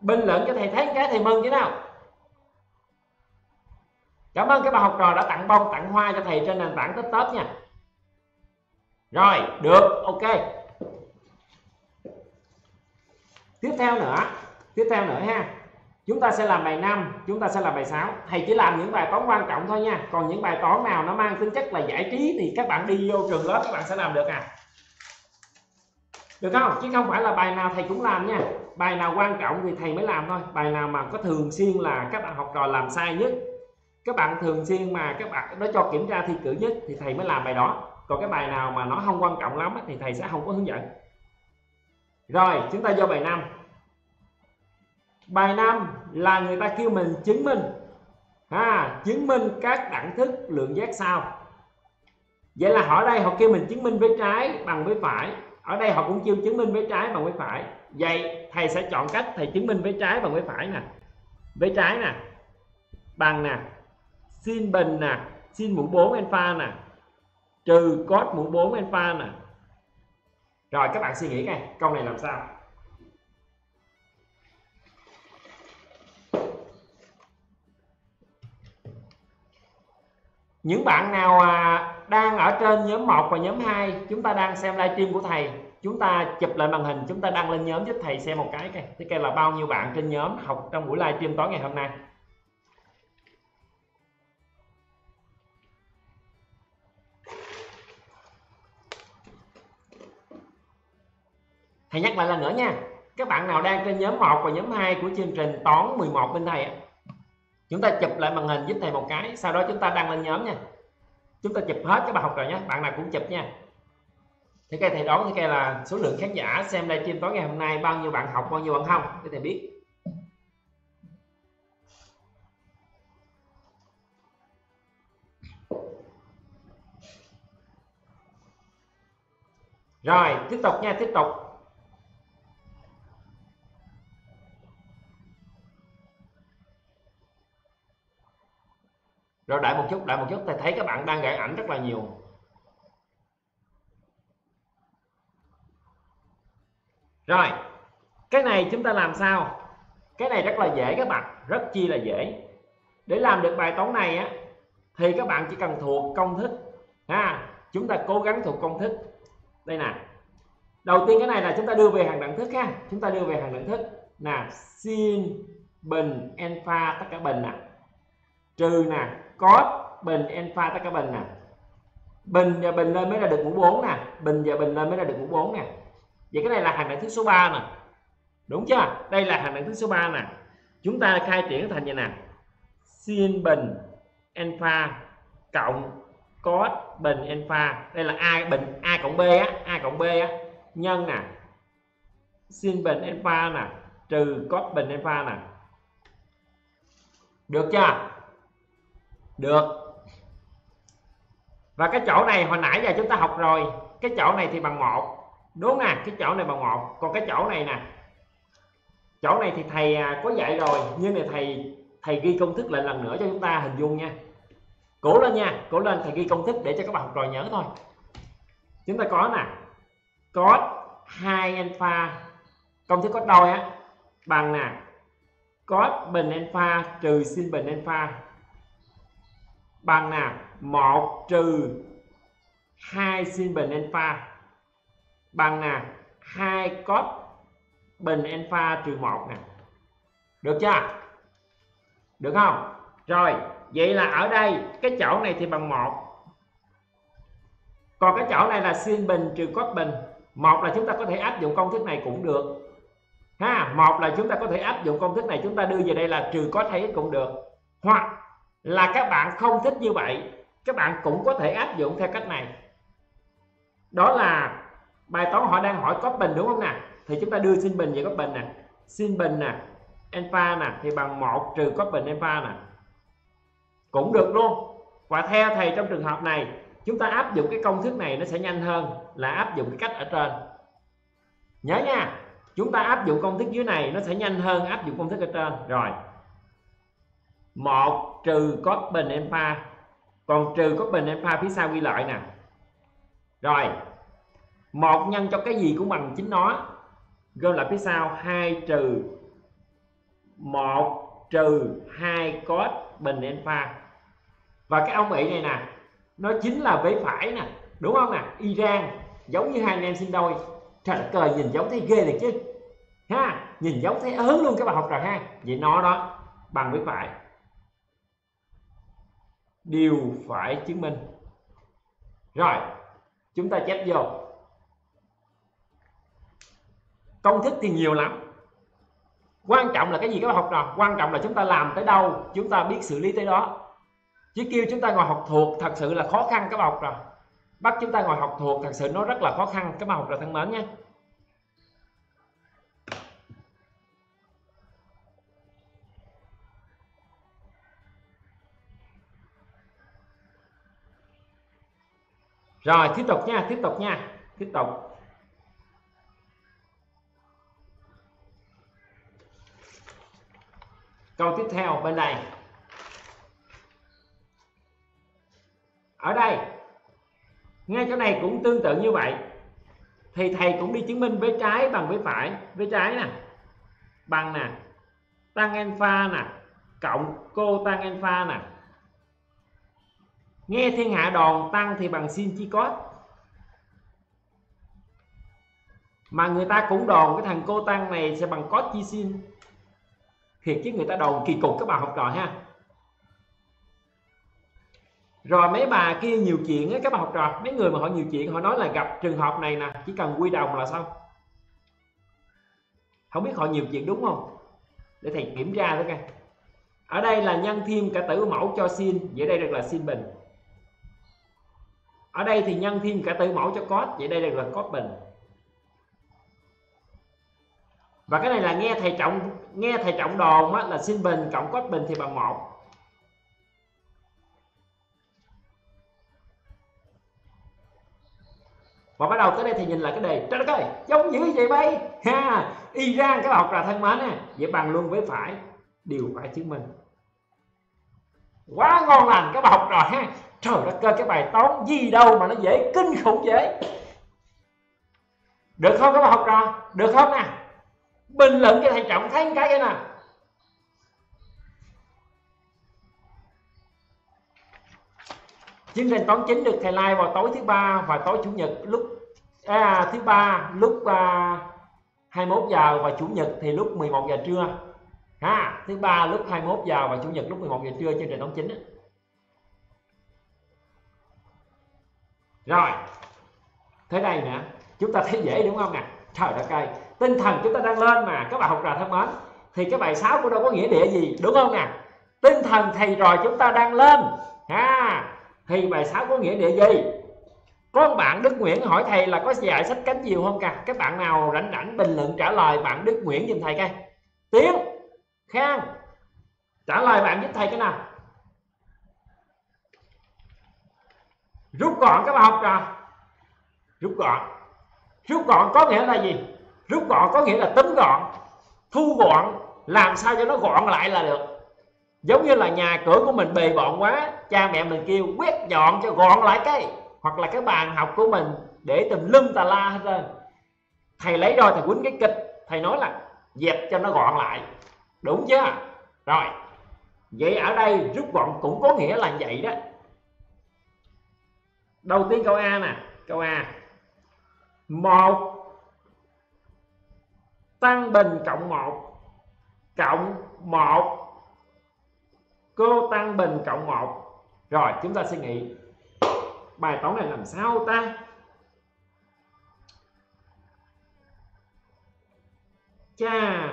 Bình luận cho thầy thấy cái thầy mừng chứ nào. Cảm ơn các bạn học trò đã tặng bông tặng hoa cho thầy trên nền tảng TikTok nha. Rồi được, ok. Tiếp theo nữa ha, chúng ta sẽ làm bài 5, chúng ta sẽ làm bài 6. Thầy chỉ làm những bài toán quan trọng thôi nha, còn những bài toán nào nó mang tính chất là giải trí thì các bạn đi vô trường lớp các bạn sẽ làm được à, được không? Chứ không phải là bài nào thầy cũng làm nha, bài nào quan trọng thì thầy mới làm thôi. Bài nào mà có thường xuyên là các bạn học trò làm sai nhất, các bạn thường xuyên mà các bạn nó cho kiểm tra thi cử nhất thì thầy mới làm bài đó. Còn cái bài nào mà nó không quan trọng lắm thì thầy sẽ không có hướng dẫn. Rồi chúng ta vô bài 5. Bài 5 là người ta kêu mình chứng minh chứng minh các đẳng thức lượng giác sau. Vậy là ở đây họ kêu mình chứng minh với trái bằng với phải, ở đây họ cũng kêu chứng minh với trái bằng với phải. Vậy thầy sẽ chọn cách thầy chứng minh với trái bằng với phải nè. Với trái nè bằng nè sin bình nè, sin mũ 4 alpha nè trừ cos mũ 4 alpha nè. Rồi các bạn suy nghĩ coi câu này làm sao. Những bạn nào đang ở trên nhóm 1 và nhóm 2, chúng ta đang xem livestream của thầy, chúng ta chụp lại màn hình, chúng ta đăng lên nhóm giúp thầy xem một cái coi. Thế coi là bao nhiêu bạn trên nhóm học trong buổi livestream tối ngày hôm nay. Thầy nhắc lại lần nữa nha, các bạn nào đang trên nhóm 1 và nhóm 2 của chương trình toán 11 bên thầy, chúng ta chụp lại màn hình giúp thầy một cái, sau đó chúng ta đăng lên nhóm nha. Chúng ta chụp hết các bạn học trò nhé, bạn nào cũng chụp nha. Thế cái thầy đoán thế cái là số lượng khán giả xem livestream tối ngày hôm nay bao nhiêu bạn học, bao nhiêu bạn không để thầy biết. Rồi tiếp tục nha, tiếp tục. Rồi đợi một chút, thầy thấy các bạn đang gửi ảnh rất là nhiều. Rồi, cái này chúng ta làm sao? Cái này rất là dễ các bạn, rất chi là dễ. Để làm được bài toán này á, thì các bạn chỉ cần thuộc công thức. Chúng ta cố gắng thuộc công thức. Đây nè, đầu tiên cái này là chúng ta đưa về hàng đẳng thức ha. Chúng ta đưa về hàng đẳng thức nè, sin bình alpha tất cả bình nè, trừ nè cos bình alpha tất cả bình nè. Bình và bình lên mới ra được mũ 4 nè, bình và bình lên mới ra được mũ 4 nè. Vậy cái này là hàng đẳng thức số 3 nè, đúng chưa? Đây là hàng đẳng thức số 3 nè. Chúng ta khai triển thành vậy nè, sin bình alpha cộng cos bình alpha. Đây là a cộng b á, nhân nè sin bình alpha nè trừ cos bình alpha nè. Được chưa? Được. Và cái chỗ này hồi nãy giờ chúng ta học rồi. Cái chỗ này thì bằng 1. Đúng nè, cái chỗ này bằng 1. Còn cái chỗ này nè, chỗ này thì thầy có dạy rồi, nhưng mà thầy ghi công thức lại lần nữa cho chúng ta hình dung nha. Cố lên nha, cố lên, thầy ghi công thức để cho các bạn học trò nhớ thôi. Chúng ta có nè, cos 2 alpha, công thức cos đôi á, bằng nè cos bình alpha trừ sin bình alpha, bằng nè 1 trừ 2 sin bình alpha, bằng nè 2 cos bình alpha trừ 1 nè. Được chưa? Được không? Rồi, vậy là ở đây cái chỗ này thì bằng 1. Còn cái chỗ này là sin bình trừ cos bình. 1 là chúng ta có thể áp dụng công thức này cũng được ha. 1 là chúng ta có thể áp dụng công thức này, chúng ta đưa về đây là trừ cos hay cũng được. Hoặc là các bạn không thích như vậy, các bạn cũng có thể áp dụng theo cách này. Đó là bài toán họ đang hỏi cos bình đúng không nè, thì chúng ta đưa sin bình về cos bình nè. Sin bình nè alpha nè thì bằng 1 trừ cos bình alpha nè, cũng được luôn. Và theo thầy trong trường hợp này, chúng ta áp dụng cái công thức này nó sẽ nhanh hơn là áp dụng cái cách ở trên. Nhớ nha, chúng ta áp dụng công thức dưới này nó sẽ nhanh hơn áp dụng công thức ở trên. Rồi, 1 trừ cos bình alpha, còn trừ cos bình alpha phía sau ghi lại nè. Rồi, 1 nhân cho cái gì cũng bằng chính nó, gom lại phía sau 2 trừ 1 trừ 2 cos bình alpha. Và cái ông ị này nè, nó chính là vế phải nè, đúng không nè, y rang giống như hai anh em sinh đôi. Trời cờ nhìn giống thấy ghê được chứ ha, nhìn giống thấy ớn luôn các bạn học trò ha. Vậy nó đó bằng vế phải. Điều phải chứng minh. Rồi, chúng ta chép vô. Công thức thì nhiều lắm. Quan trọng là cái gì các bạn học trò? Quan trọng là chúng ta làm tới đâu, chúng ta biết xử lý tới đó. Chứ kêu chúng ta ngồi học thuộc thật sự là khó khăn các bạn học trò. Bắt chúng ta ngồi học thuộc thật sự nó rất là khó khăn các bạn học trò thân mến nha. Rồi, tiếp tục nha, tiếp tục nha, tiếp tục. Câu tiếp theo bên này. Ở đây, ngay chỗ này cũng tương tự như vậy. Thì thầy cũng đi chứng minh vế trái bằng vế phải. Vế trái nè, bằng nè tan alpha nè, cộng cô tan alpha nè. Nghe thiên hạ đòn tăng thì bằng sin chi cos. Mà người ta cũng đòn cái thằng cô tăng này sẽ bằng cos chi sin. Thiệt chứ người ta đòn kỳ cục các bạn học trò ha. Rồi mấy bà kia nhiều chuyện á các bạn học trò, mấy người mà họ nhiều chuyện họ nói là gặp trường hợp này nè, chỉ cần quy đồng là xong. Không biết họ nhiều chuyện đúng không? Để thầy kiểm tra thử coi. Ở đây là nhân thêm cả tử mẫu cho sin, vậy đây được là sin bình. Ở đây thì nhân thêm cả tử mẫu cho cos, vậy đây được là cos bình. Và cái này là nghe thầy trọng đồn á, là sin bình cộng cos bình thì bằng 1. Và bắt đầu tới đây thì nhìn lại cái đề, trời đất ơi, giống dữ vậy bay ha, y rang các học trò thân mến á. Vậy bằng luôn với phải, điều phải chứng minh. Quá ngon lành các bạn học trò ha. Trời đất ơi, cái bài toán gì đâu mà nó dễ kinh khủng dễ. Được không các bạn học trò? Được không nè? Bình luận cho thầy Trọng thấy cái nè. Chương trình toán chính được thầy live vào tối thứ ba và tối chủ nhật lúc thứ ba lúc 21 giờ và chủ nhật thì lúc 11 giờ trưa. Ha, thứ ba lúc 21 giờ và chủ nhật lúc 11 giờ trưa chương trình toán chính. Rồi. Thế đây nè, chúng ta thấy dễ đúng không nè? Trời đất ơi, tinh thần chúng ta đang lên mà các bạn học trò thân mến. Thì cái bài 6 cũng đâu có nghĩa địa gì, đúng không nè? Tinh thần thầy rồi chúng ta đang lên. Ha. Thì bài 6 có nghĩa địa gì? Có bạn Đức Nguyễn hỏi thầy là có dạy sách cánh diều không cả? Các bạn nào rảnh rảnh bình luận trả lời bạn Đức Nguyễn giùm thầy coi. Tiến, Khang, trả lời bạn giúp thầy cái nào. Rút gọn các bạn học trò. Rút gọn. Rút gọn có nghĩa là gì? Rút gọn có nghĩa là tính gọn, thu gọn, làm sao cho nó gọn lại là được. Giống như là nhà cửa của mình bề bộn quá, cha mẹ mình kêu quét dọn cho gọn lại cái, hoặc là cái bàn học của mình để tùm lum tà la hết trơn. Thầy lấy rồi thầy quýnh cái kịch, thầy nói là dẹp cho nó gọn lại, đúng chưa? Rồi, vậy ở đây rút gọn cũng có nghĩa là vậy đó. Đầu tiên câu A nè, câu A. 1 Tăng Bình cộng 1 cộng 1. Cô Tăng Bình cộng 1. Rồi chúng ta suy nghĩ bài toán này làm sao ta? Chà,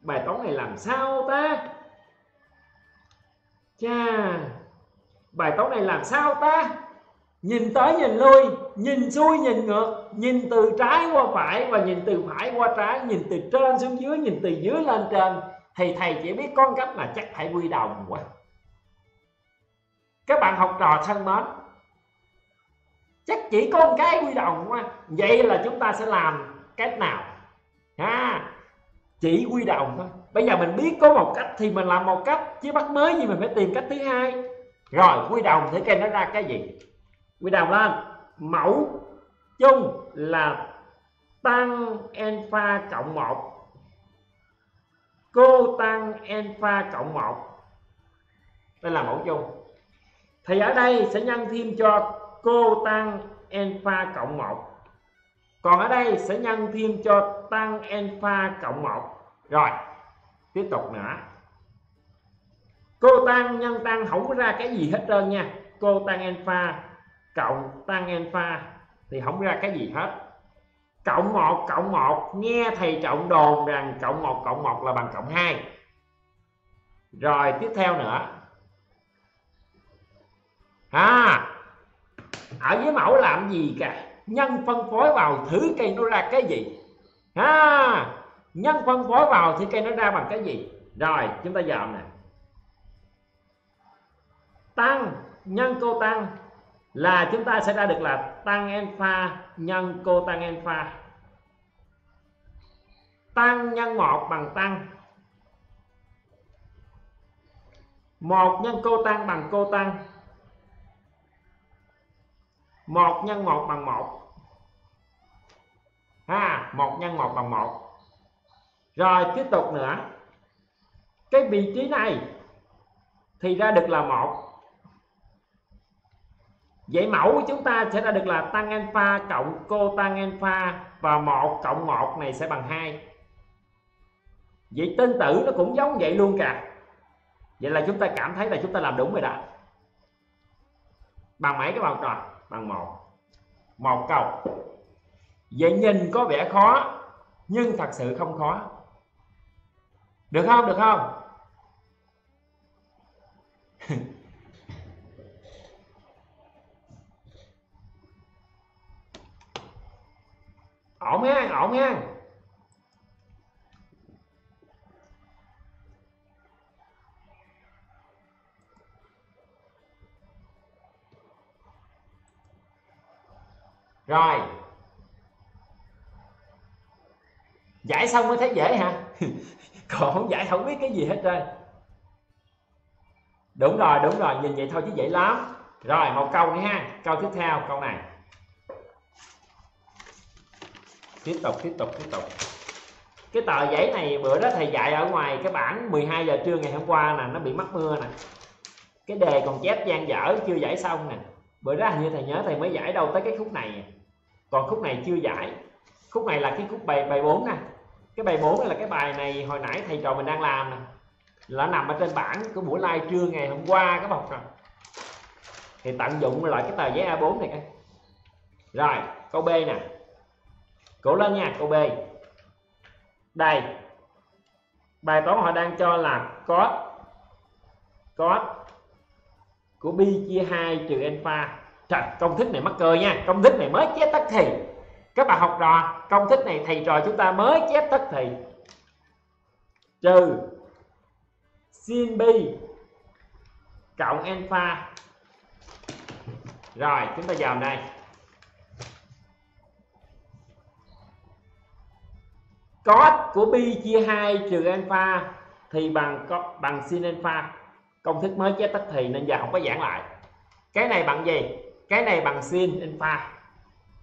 bài toán này làm sao ta? Chà, bài toán này làm sao ta? Nhìn tới nhìn lui, nhìn xuôi nhìn ngược, nhìn từ trái qua phải và nhìn từ phải qua trái, nhìn từ trên xuống dưới, nhìn từ dưới lên trên. Thì thầy chỉ biết con cách là chắc phải quy đồng quá. Các bạn học trò thân mến, chắc chỉ có một cái quy đồng quá. Vậy là chúng ta sẽ làm cách nào? Chỉ quy đồng thôi. Bây giờ mình biết có một cách thì mình làm một cách, chứ bắt mới gì mình phải tìm cách thứ hai. Rồi quy đồng thử coi nó ra cái gì. Quy đồng lên. Mẫu chung là tăng alpha cộng 1, cô tăng alpha cộng 1. Đây là mẫu chung. Thì ở đây sẽ nhân thêm cho cô tăng alpha cộng 1. Còn ở đây sẽ nhân thêm cho tăng alpha cộng 1. Rồi, tiếp tục nữa. Cô tăng nhân tăng không có ra cái gì hết trơn nha. Cô tăng alpha cộng tăng alpha thì không ra cái gì hết. Cộng 1, nghe thầy Trọng đồn rằng cộng 1 là bằng cộng 2. Rồi, tiếp theo nữa. Ở dưới mẫu làm gì cả? Nhân phân phối vào thứ cây nó ra cái gì? Nhân phân phối vào thì cây nó ra bằng cái gì? Rồi, chúng ta dòm nè. Tăng nhân cô tăng là chúng ta sẽ ra được là tăng alpha nhân cô tăng alpha. Tăng nhân 1 bằng tăng. 1 nhân cô tăng bằng cô tăng. 1 nhân 1 bằng 1. 1 nhân 1 bằng 1. Rồi tiếp tục nữa. Cái vị trí này thì ra được là 1. Vậy mẫu của chúng ta sẽ ra được là tăng alpha cộng cô tăng alpha, và 1 cộng 1 này sẽ bằng 2. Vậy tên tử nó cũng giống vậy luôn cả. Vậy là chúng ta cảm thấy là chúng ta làm đúng rồi đó. Bằng mấy cái bào tròn? Bằng 1. Một câu. Vậy nhìn có vẻ khó, nhưng thật sự không khó. Được không? Được không? Ổn ha, ổn ha. Rồi, giải xong mới thấy dễ hả? Còn không giải không biết cái gì hết trơn. Đúng rồi, đúng rồi, nhìn vậy thôi chứ dễ lắm. Rồi, một câu nữa ha. Câu tiếp theo, câu này. Tiếp tục. Cái tờ giấy này bữa đó thầy dạy ở ngoài cái bảng 12 giờ trưa ngày hôm qua nè, nó bị mắc mưa nè. Cái đề còn chép dang dở chưa giải xong nè. Bữa đó hình như thầy nhớ thầy mới giải đâu tới cái khúc này. Còn khúc này chưa giải. Khúc này là cái khúc bài 4 nè. Cái bài 4 là cái bài này hồi nãy thầy trò mình đang làm nè. Nó nằm ở trên bảng của buổi live trưa ngày hôm qua các bọc rồi. Thì tận dụng lại cái tờ giấy A4 này coi. Rồi, câu B nè. Cố lên nha, câu B. Đây. Bài toán họ đang cho là cos của pi chia 2 trừ alpha. Trời, công thức này mắc cười nha. Công thức này mới chép tắt thì. Các bạn học trò, công thức này thầy trò chúng ta mới chép tắt thì. trừ sin pi cộng alpha. Rồi chúng ta vào đây. Cos của pi chia 2 trừ alpha thì bằng sin alpha. Công thức mới chế tắc thì nên giờ không có giảng lại. Cái này bằng gì? Cái này bằng sin alpha.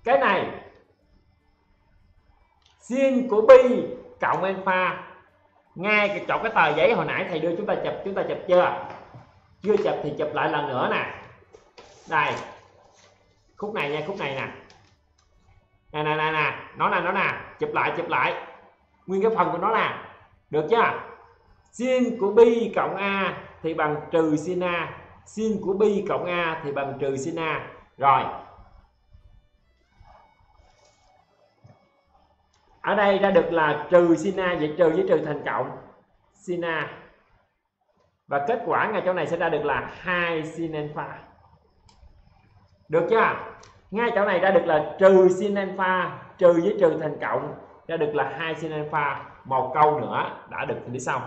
Cái này sin của pi cộng alpha. Ngay chỗ cái tờ giấy hồi nãy thầy đưa chúng ta chụp chưa? Chưa chụp thì chụp lại lần nữa nè. Đây. Khúc này nha, khúc này nè. Nè nè nè nè, nó nè, chụp lại. Nguyên cái phần của nó là được chứ? Sin của pi cộng a thì bằng trừ sin a, sin của pi cộng a thì bằng trừ sin a. Rồi. Ở đây ra được là trừ sin a, vậy trừ với trừ thành cộng sin a. Và kết quả ngay chỗ này sẽ ra được là 2 sin alpha. Được chưa? Ngay chỗ này ra được là trừ sin alpha, trừ với trừ thành cộng ra được là 2 sin alpha. Một câu nữa đã được tính xong.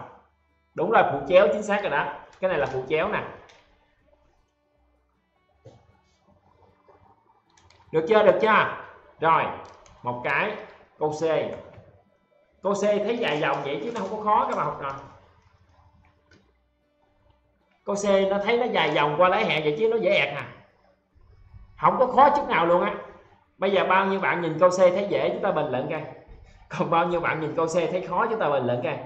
Đúng là phụ chéo chính xác rồi đó. Cái này là phụ chéo nè. Được chưa? Rồi, một cái câu C. Câu C thấy dài dòng vậy chứ nó không có khó các bạn học rồi. Câu C nó thấy nó dài dòng qua lấy hẹn vậy chứ nó dễ ẹt à. Không có khó chút nào luôn á. Bây giờ bao nhiêu bạn nhìn câu C thấy dễ chúng ta bình luận coi. Còn bao nhiêu bạn nhìn câu C thấy khó chúng ta bình luận coi.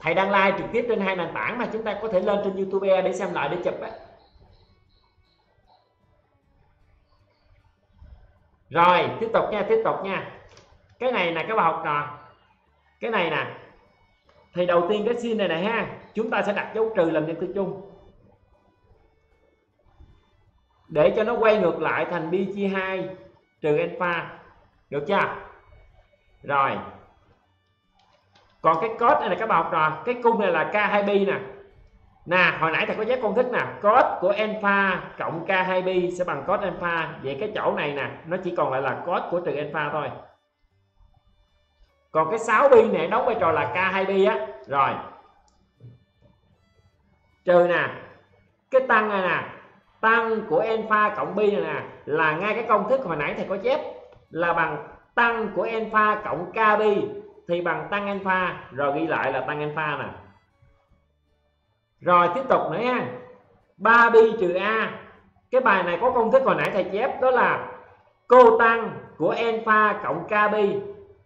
Thầy đang live trực tiếp trên 2 nền tảng mà chúng ta có thể lên trên YouTube để xem lại để chụp á. Rồi, tiếp tục nha. Cái này nè các bạn học trò. Cái này nè. Thì đầu tiên cái sin này nè ha, chúng ta sẽ đặt dấu trừ làm nhân tử chung. Để cho nó quay ngược lại thành pi chia 2 trừ alpha. Được chưa? Rồi. Còn cái cos này là các bạn học rồi, cái cung này là K2pi nè. Nè, hồi nãy thầy có viết công thức nè, cos của alpha cộng K2pi sẽ bằng cos alpha. Vậy cái chỗ này nè, nó chỉ còn lại là cos của trừ alpha thôi. Còn cái 6pi này đóng vai trò là K2pi á. Rồi. Trừ nè. Cái tăng này nè, tăng của alpha cộng pi này nè là ngay cái công thức hồi nãy thầy có chép là bằng tăng của alpha cộng K pi. Thì bằng tăng alpha. Rồi ghi lại là tăng alpha nè. Rồi tiếp tục nữa nha. 3pi trừ a. Cái bài này có công thức hồi nãy thầy chép. Đó là cotang của alpha cộng K pi.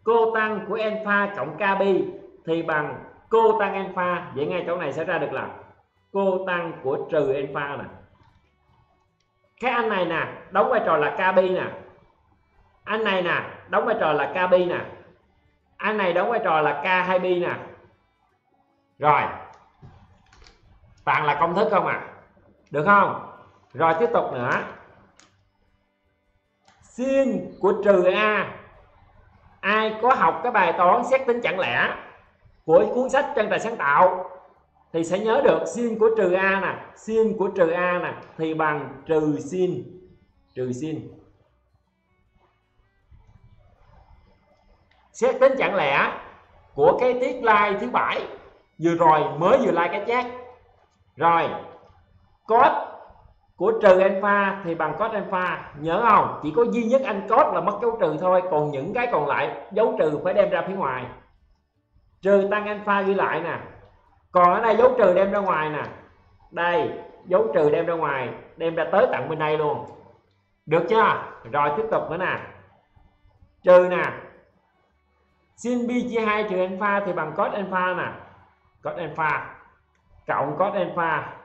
Cotang của alpha cộng K pi thì bằng cotang alpha. Vậy ngay chỗ này sẽ ra được là cotang của trừ alpha nè. Cái anh này nè đóng vai trò là K pi nè. Anh này nè đóng vai trò là K pi nè. Anh này đóng vai trò là K2pi nè. Rồi. Toàn là công thức không à? Được không? Rồi tiếp tục nữa. Sin của trừ a. Ai có học cái bài toán xét tính chẵn lẻ của cuốn sách Chân Trời Sáng Tạo thì sẽ nhớ được sin của trừ a nè, sin của trừ a nè thì bằng trừ sin. Xét tính chẵn lẻ của cái tiết live thứ 7 vừa rồi mới live cái chat. Rồi cos của trừ alpha thì bằng cos alpha, nhớ không? Chỉ có duy nhất anh cos là mất dấu trừ thôi, còn những cái còn lại dấu trừ phải đem ra phía ngoài. Trừ tăng alpha ghi lại nè. Còn ở đây dấu trừ đem ra ngoài nè. Đây, dấu trừ đem ra ngoài, đem ra tới tận bên đây luôn. Được chưa? Rồi tiếp tục nữa nè. Trừ nè. Sin pi chia 2 trừ alpha thì bằng cos alpha nè. Cos alpha cộng cos alpha.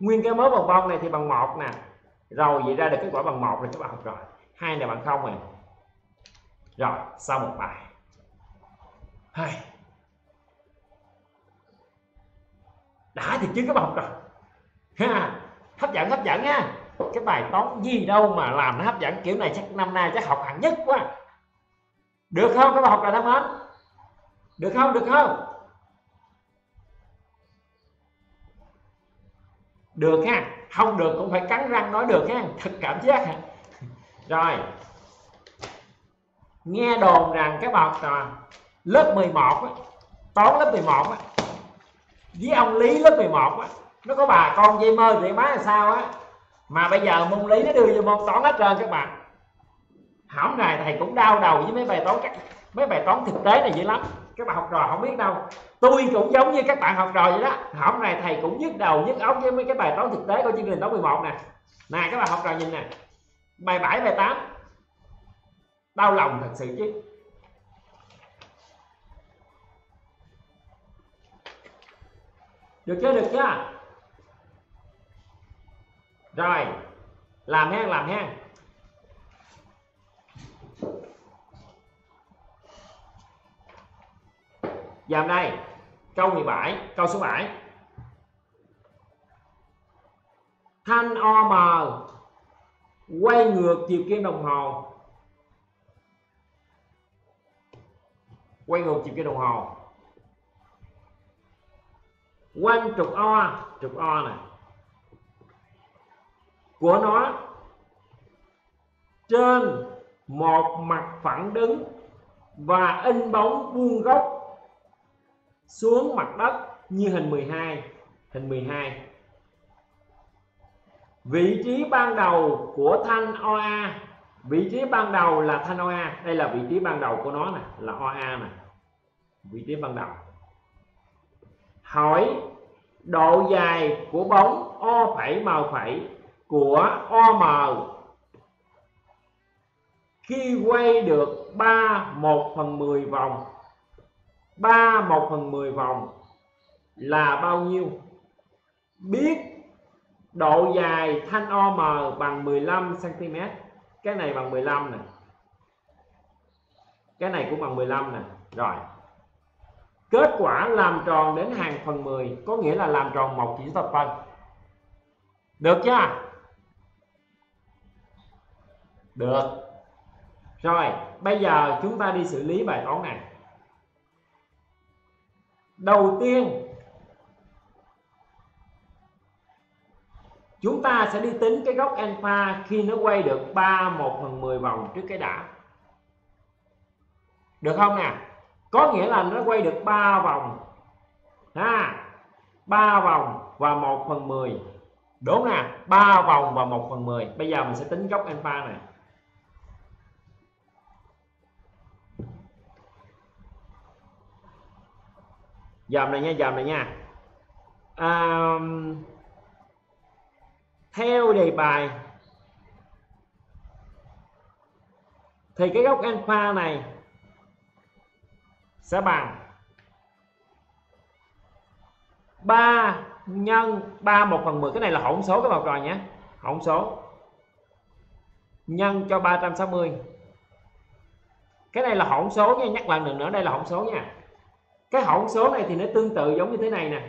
Nguyên cái mớ vòng vòng này thì bằng 1 nè. Rồi vậy ra được kết quả bằng 1 rồi các bạn học rồi. 2 này bằng 0 rồi. Rồi, xong một bài. Đã thì chứ các bạn học rồi. Ha, hấp dẫn nha. Cái bài toán gì đâu mà làm nó hấp dẫn kiểu này, chắc năm nay chắc học hạng nhất quá. Được không các bạn học trò thân mến? Được không? Được ha. không được cũng phải cắn răng nói được ha, thật cảm giác hả? Rồi, nghe đồn rằng cái bậc lớp 11 toán lớp 11 với ông Lý lớp 11 nó có bà con dây mơ rỉ má là sao á, mà bây giờ môn Lý nó đưa vô môn toán hết trơn các bạn. Hổng này thầy cũng đau đầu với mấy bài toán thực tế này dữ lắm. Các bạn học trò không biết đâu, tôi cũng giống như các bạn học trò vậy đó. Hổng này thầy cũng nhức đầu nhức óc với mấy cái bài toán thực tế của chương trình toán 11 nè. Nè các bạn học trò nhìn nè, bài 7 bài 8 đau lòng thật sự chứ. Được chưa, được chưa? Rồi, làm hen, làm hen. Giờ đây, câu 17, câu số 7. Thanh OM quay ngược chiều kim đồng hồ. Quay ngược chiều kim đồng hồ. Quanh trục O này của nó trên một mặt phẳng đứng và in bóng vuông góc xuống mặt đất như hình 12, hình 12. Vị trí ban đầu của thanh OA, vị trí ban đầu là thanh OA, đây là vị trí ban đầu của nó này, là OA này. Vị trí ban đầu. Hỏi độ dài của bóng O phẩy M phẩy của OM khi quay được 3/1/10 vòng, 3/1/10 vòng là bao nhiêu? Biết độ dài thanh OM bằng 15 cm. Cái này bằng 15 nè, cái này cũng bằng 15 nè. Rồi, kết quả làm tròn đến hàng phần 10, có nghĩa là làm tròn một chỉ số thập phân. Được chưa? Được. Rồi, bây giờ chúng ta đi xử lý bài toán này. Đầu tiên, chúng ta sẽ đi tính cái góc alpha khi nó quay được 3/1/10 vòng trước cái đã. Được không nè? Có nghĩa là nó quay được 3 vòng ha, 3 vòng và 1/10. Đúng nè, 3 vòng và 1/10. Bây giờ mình sẽ tính góc alpha này. Dòm này nha, dòm này nha. Theo đề bài thì cái góc alpha này sẽ bằng 3 nhân 3/1/10. Cái này là hỗn số các bạn rồi nhé, hỗn số nhân cho 360. Cái này là hỗn số nha, nhắc lại lần nữa, đây là hỗn số nha. Cái hỗn số này thì nó tương tự giống như thế này nè,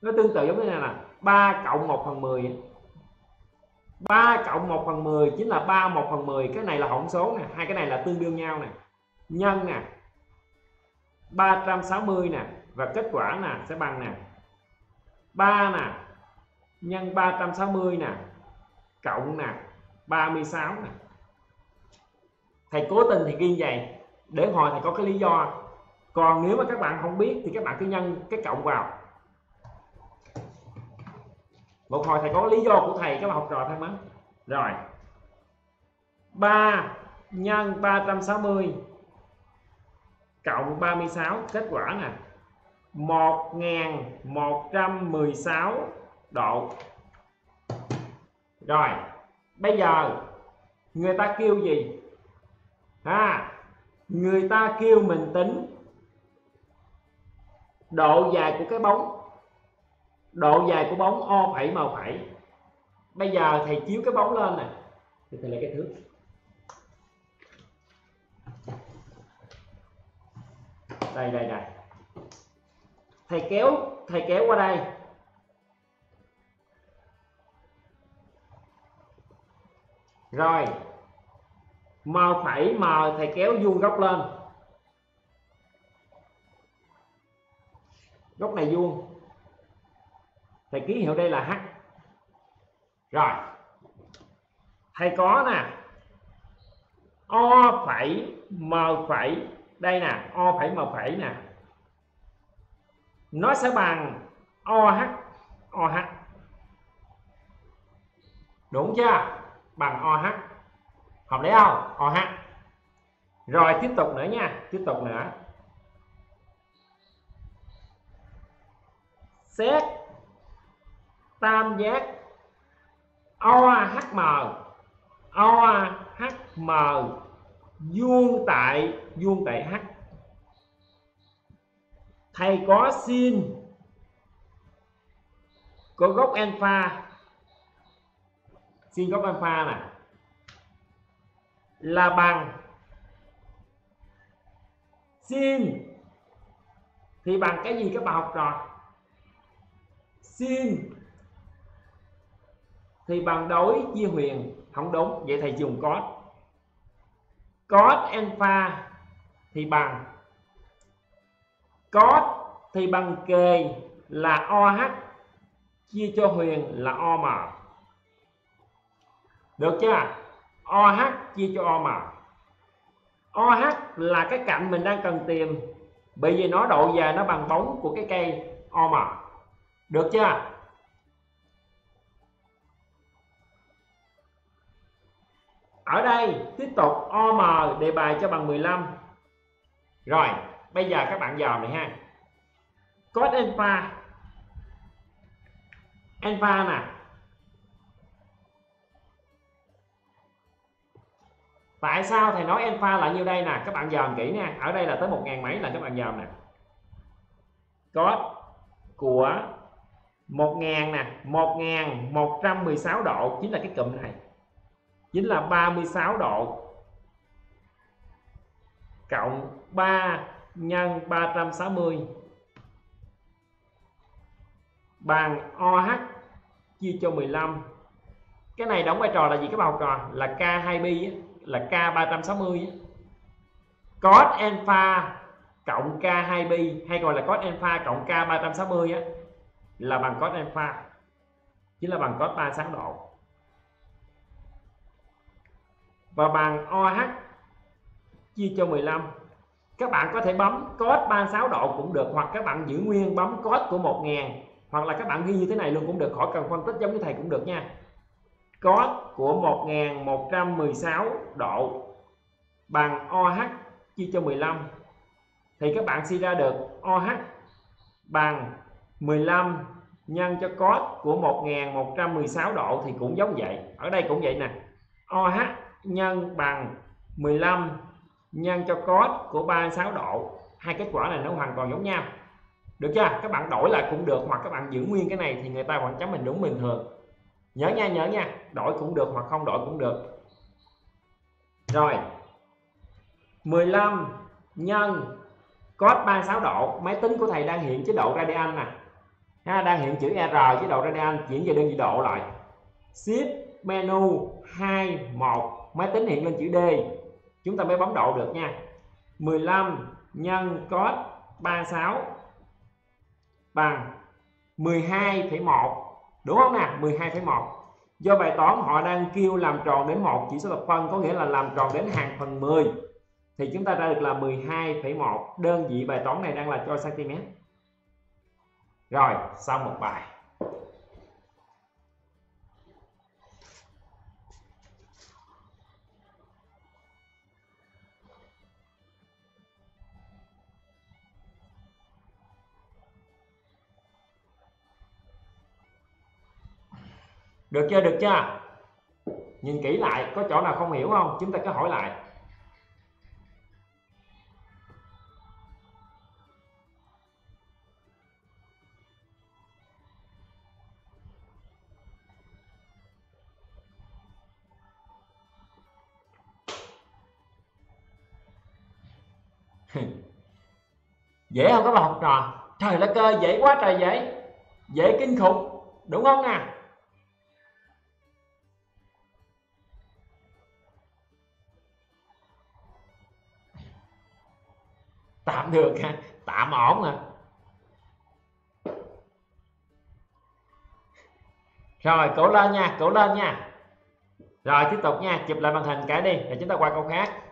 nó tương tự giống như thế này là 3 cộng 1/10. 3 cộng 1/10 chính là 3/1/10. Cái này là hỗn số nè, hai cái này là tương đương nhau nè, nhân nè 360 nè, và kết quả nè sẽ bằng nè 3 nè nhân 360 nè cộng nè 36 nè. Thầy cố tình thì ghi vậy để hồi thầy có cái lý do, còn nếu mà các bạn không biết thì các bạn cứ nhân cái cộng vào. Một hồi thầy có lý do của thầy, các bạn học trò thắc mắc. Rồi, 3 nhân 360 cộng 36, kết quả nè 1116 độ. Rồi, bây giờ người ta kêu gì? Người ta kêu mình tính độ dài của cái bóng, độ dài của bóng O phẩy M phẩy. Bây giờ thầy chiếu cái bóng lên nè, thì thầy lấy cái thước. Đây, đây, đây. Thầy kéo qua đây. Rồi, M phẩy M thầy kéo vuông góc lên. Góc này vuông. Thầy ký hiệu đây là H. Rồi thầy có nè, O phẩy M phẩy, đây nè, O phẩy M phẩy nè, nó sẽ bằng OH OH, đúng chưa? Bằng OH, hợp lý không? OH. Rồi tiếp tục nữa nha, tiếp tục nữa. Xét tam giác OHM, OHM vuông tại H. Thầy có sin của góc alpha, sin góc alpha nè, là bằng sin thì bằng cái gì các bạn học trò? Sin thì bằng đối chia huyền, không đúng, vậy thầy dùng cos. Cos alpha thì bằng, cos thì bằng kề là OH chia cho huyền là OM, được chưa? OH chia cho OM, OH là cái cạnh mình đang cần tìm, bởi vì nó độ dài nó bằng bóng của cái cây OM, được chưa? Ở đây tiếp tục OM đề bài cho bằng 15. Rồi bây giờ các bạn vào này ha, cos alpha, alpha nè, tại sao thầy nói alpha là nhiêu đây nè, các bạn dòm kỹ nha, ở đây là tới 1000 mấy, là các bạn dòm nè, cos của 1000 nè, 1116 độ chính là cái cụm này, chính là 36 độ cộng 3 nhân 360 bằng OH chia cho 15. Cái này đóng vai trò là gì các bạn học trò? Là K2pi, là K360, cos alpha cộng K2pi hay gọi là cos alpha cộng K360 là bằng cos alpha, chính là bằng cos 36 độ, và bằng OH chia cho 15. Các bạn có thể bấm cos 36 độ cũng được, hoặc các bạn giữ nguyên bấm cos của 1000, hoặc là các bạn ghi như thế này luôn cũng được, khỏi cần phân tích giống như thầy cũng được nha. Cos của 1116 độ bằng OH chia cho 15, thì các bạn suy ra được OH bằng 15 nhân cho cos của 1116 độ thì cũng giống vậy, ở đây cũng vậy nè, OH nhân bằng 15 nhân cho cos của 36 độ. Hai kết quả này nó hoàn toàn giống nhau, được chưa? Các bạn đổi lại cũng được, hoặc các bạn giữ nguyên cái này thì người ta vẫn chấm mình đúng bình thường. Nhớ nha, nhớ nha, đổi cũng được hoặc không đổi cũng được. Rồi 15 nhân cos 36 độ, máy tính của thầy đang hiện chế độ radian nè, đang hiện chữ R chế độ radian, chuyển về đơn vị độ lại, shift menu 21, máy tính hiện lên chữ D, chúng ta mới bấm độ được nha. 15 nhân cos 36 bằng 12,1, đúng không nè? 12,1. Do bài toán họ đang kêu làm tròn đến 1 chỉ số thập phân, có nghĩa là làm tròn đến hàng phần 10, thì chúng ta ra được là 12,1. Đơn vị bài toán này đang là cho cm. Rồi xong một bài. Được chưa? Được chưa? Nhìn kỹ lại, có chỗ nào không hiểu không? Chúng ta cứ hỏi lại. Dễ không các bạn học trò? Trời đất ơi, dễ quá trời dễ. Dễ kinh khủng, đúng không nè? Tạm được ha, tạm ổn ha. Rồi cố lên nha, cố lên nha. Rồi tiếp tục nha, chụp lại màn hình cái đi để chúng ta qua câu khác.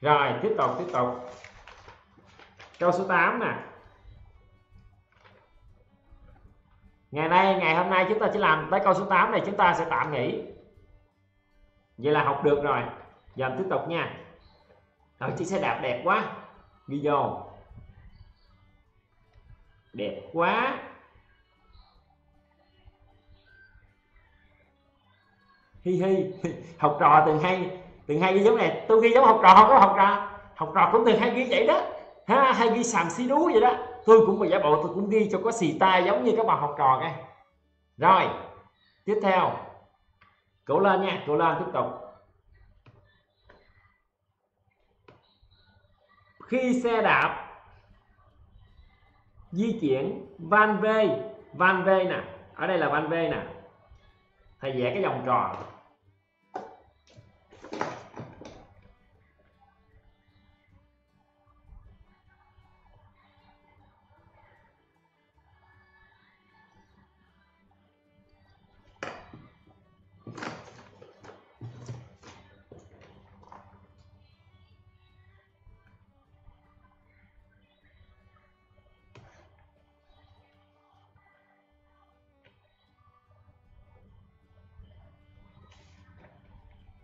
Rồi tiếp tục. Câu số 8 nè. Ngày hôm nay chúng ta chỉ làm tới câu số 8 này, chúng ta sẽ tạm nghỉ. Vậy là học được rồi. Giờ tiếp tục nha. Rồi chiếc xe đạp đẹp quá. Ghi vô. Đẹp quá. Hi hi. Học trò từng hay ghi giống này. Tôi ghi giống học trò không có học trò cũng từng hay ghi vậy đó ha, hay ghi sàm xí đú vậy đó. Tôi cũng mà giả bộ tôi cũng ghi cho có xì tai giống như các bạn học trò nghe. Rồi tiếp theo, cố lên nha, cố lên, tiếp tục. Khi xe đạp di chuyển van vê nè, ở đây là van vê nè, thầy vẽ cái vòng tròn.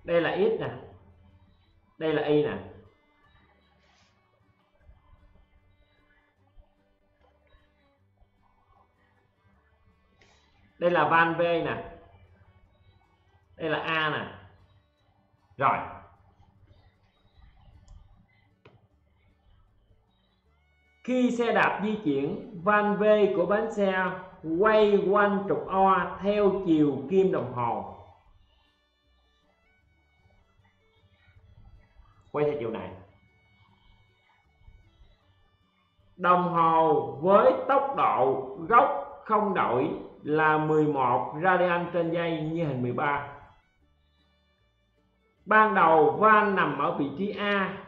Đây là X nè, đây là Y nè. Đây là van V nè. Đây là A nè. Rồi. Khi xe đạp di chuyển, van V của bánh xe quay quanh trục O theo chiều kim đồng hồ. Quay theo chiều này. Đồng hồ với tốc độ góc không đổi là 11 radian trên giây như hình 13. Ban đầu van nằm ở vị trí A.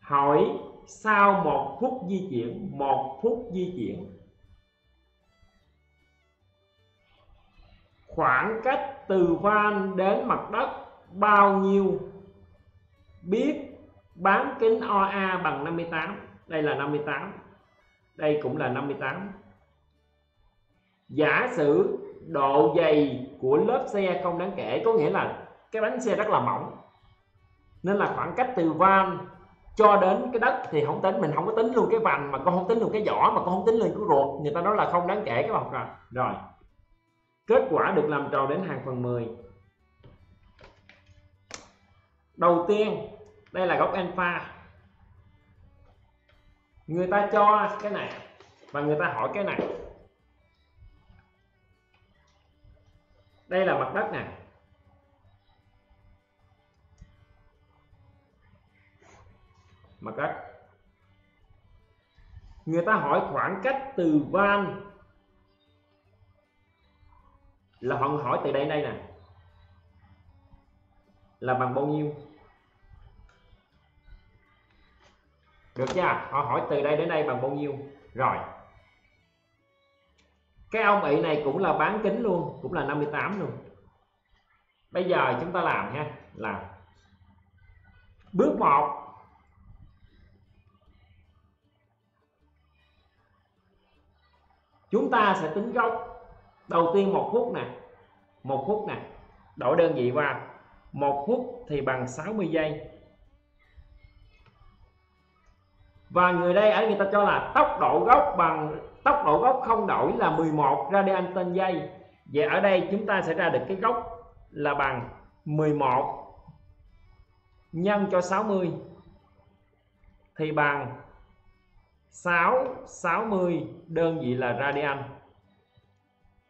Hỏi sau 1 phút di chuyển. Khoảng cách từ van đến mặt đất bao nhiêu? Biết bán kính OA bằng 58. Đây là 58. Đây cũng là 58. Giả sử độ dày của lớp xe không đáng kể, có nghĩa là cái bánh xe rất là mỏng, nên là khoảng cách từ van cho đến cái đất thì không tính. Mình không có tính luôn cái vành, mà con không tính luôn cái vỏ, mà con không tính luôn cái ruột. Người ta nói là không đáng kể các bạn. Rồi. Kết quả được làm tròn đến hàng phần 10. Đầu tiên, đây là góc alpha. Người ta cho cái này và người ta hỏi cái này. Đây là mặt đất nè. Mặt đất. Người ta hỏi khoảng cách từ van, là họ hỏi từ đây đến đây nè, là bằng bao nhiêu. Được chưa? Họ hỏi từ đây đến đây bằng bao nhiêu. Rồi. Cái ông ị này cũng là bán kính luôn, cũng là 58 luôn. Bây giờ chúng ta làm ha, là bước 1. Chúng ta sẽ tính góc. Đầu tiên 1 phút nè. Đổi đơn vị qua. 1 phút thì bằng 60 giây. Và người đây ở người ta cho là tốc độ góc không đổi là 11 radian trên giây. Vậy ở đây chúng ta sẽ ra được cái góc là bằng 11 nhân cho 60 thì bằng 60 đơn vị là radian.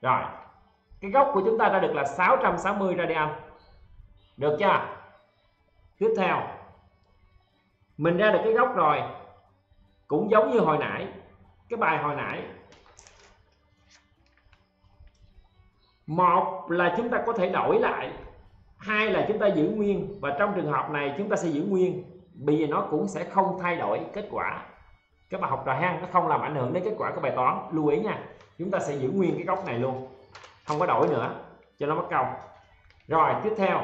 Rồi, cái góc của chúng ta ra được là 660 radian. Được chưa? Tiếp theo, mình ra được cái góc rồi. Cũng giống như hồi nãy, cái bài hồi nãy. Một là chúng ta có thể đổi lại. Hai là chúng ta giữ nguyên, và trong trường hợp này chúng ta sẽ giữ nguyên bởi vì nó cũng sẽ không thay đổi kết quả. Các bạn học trò ha, nó không làm ảnh hưởng đến kết quả của bài toán, lưu ý nha. Chúng ta sẽ giữ nguyên cái góc này luôn, không có đổi nữa cho nó mất công. Rồi tiếp theo,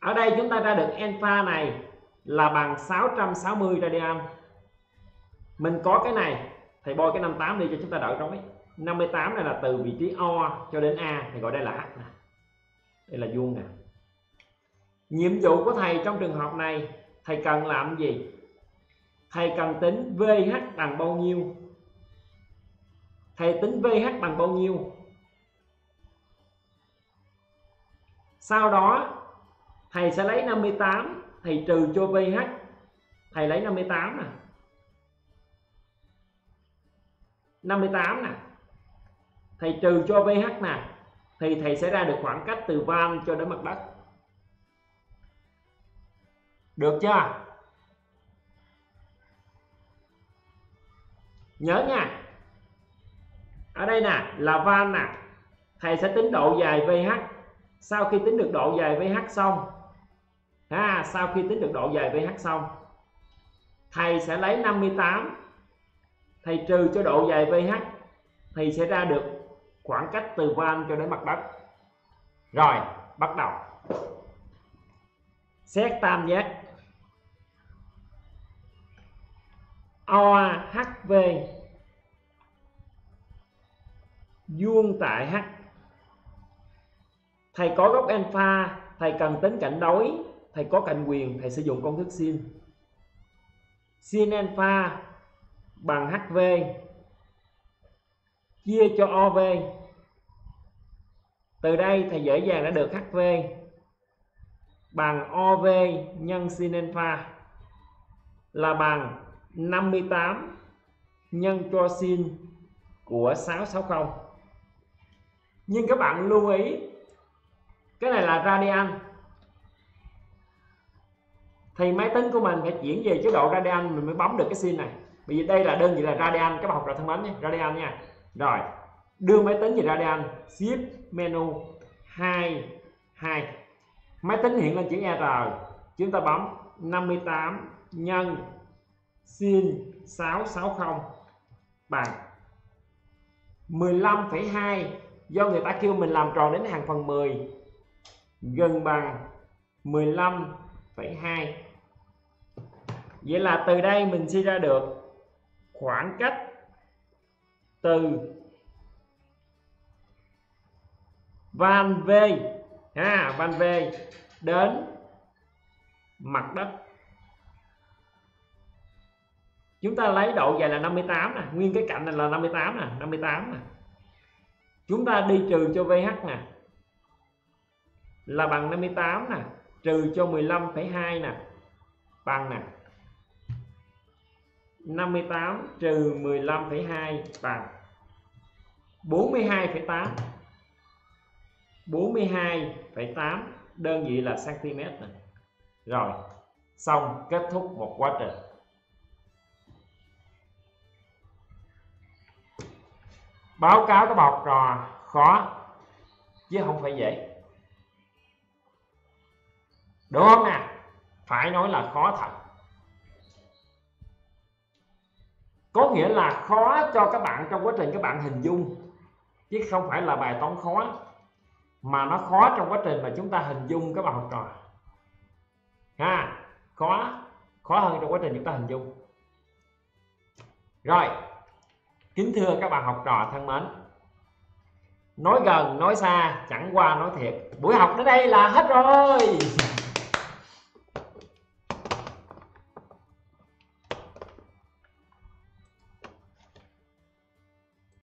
ở đây chúng ta ra được alpha này là bằng 660 radian. Mình có cái này, thầy bôi cái 58 đi cho chúng ta đỡ rối. 58 này là từ vị trí O cho đến A, thì gọi đây là H nè. Đây là vuông nè. Nhiệm vụ của thầy trong trường hợp này, thầy cần làm gì? Thầy cần tính VH bằng bao nhiêu? Thầy tính VH bằng bao nhiêu? Sau đó thầy sẽ lấy 58, thầy trừ cho VH. Thầy lấy 58 nè. 58 nè. Thầy trừ cho VH nè. Thì thầy sẽ ra được khoảng cách từ van cho đến mặt đất. Được chưa? Nhớ nha. Ở đây nè, là van nè. Thầy sẽ tính độ dài VH. Sau khi tính được độ dài VH xong, thầy sẽ lấy 58, thầy trừ cho độ dài VH, thì sẽ ra được khoảng cách từ van cho đến mặt đất. Rồi, bắt đầu xét tam giác OHV vuông tại H. Thầy có góc alpha, thầy cần tính cạnh đối, thầy có cạnh quyền, thầy sử dụng công thức sin. Sin alpha bằng HV chia cho OV. Từ đây thầy dễ dàng đã được HV bằng OV nhân sin alpha là bằng 58 nhân cho sin của 660. Nhưng các bạn lưu ý, cái này là radian, thì máy tính của mình phải chuyển về chế độ radian mình mới bấm được cái sin này. Bởi vì đây là đơn vị là radian, các bạn học trò thân mến nhé, radian nha. Rồi, đưa máy tính về radian, shift menu 2 2. Máy tính hiện lên chữ R, chúng ta bấm 58 nhân sin 660 bằng 15,2, do người ta kêu mình làm tròn đến hàng phần 10, gần bằng 15,2. Vậy là từ đây mình suy ra được khoảng cách từ van V đến mặt đất. Chúng ta lấy độ dài là 58 nè, nguyên cái cạnh này là 58 nè, chúng ta đi trừ cho VH nè là bằng 58 nè, trừ cho 15,2 nè, bằng nè 58 trừ 15,2 bằng 42,8. 42,8 đơn vị là cm nè. Rồi, xong kết thúc một quá trình. Báo cáo các bạn học trò khó chứ không phải dễ. Đúng không nè? Phải nói là khó thật. Có nghĩa là khó cho các bạn trong quá trình các bạn hình dung, chứ không phải là bài toán khó, mà nó khó trong quá trình mà chúng ta hình dung các bạn học trò. Ha, khó hơn trong quá trình chúng ta hình dung. Rồi, kính thưa các bạn học trò thân mến, nói gần nói xa, chẳng qua nói thiệt, buổi học đến đây là hết rồi.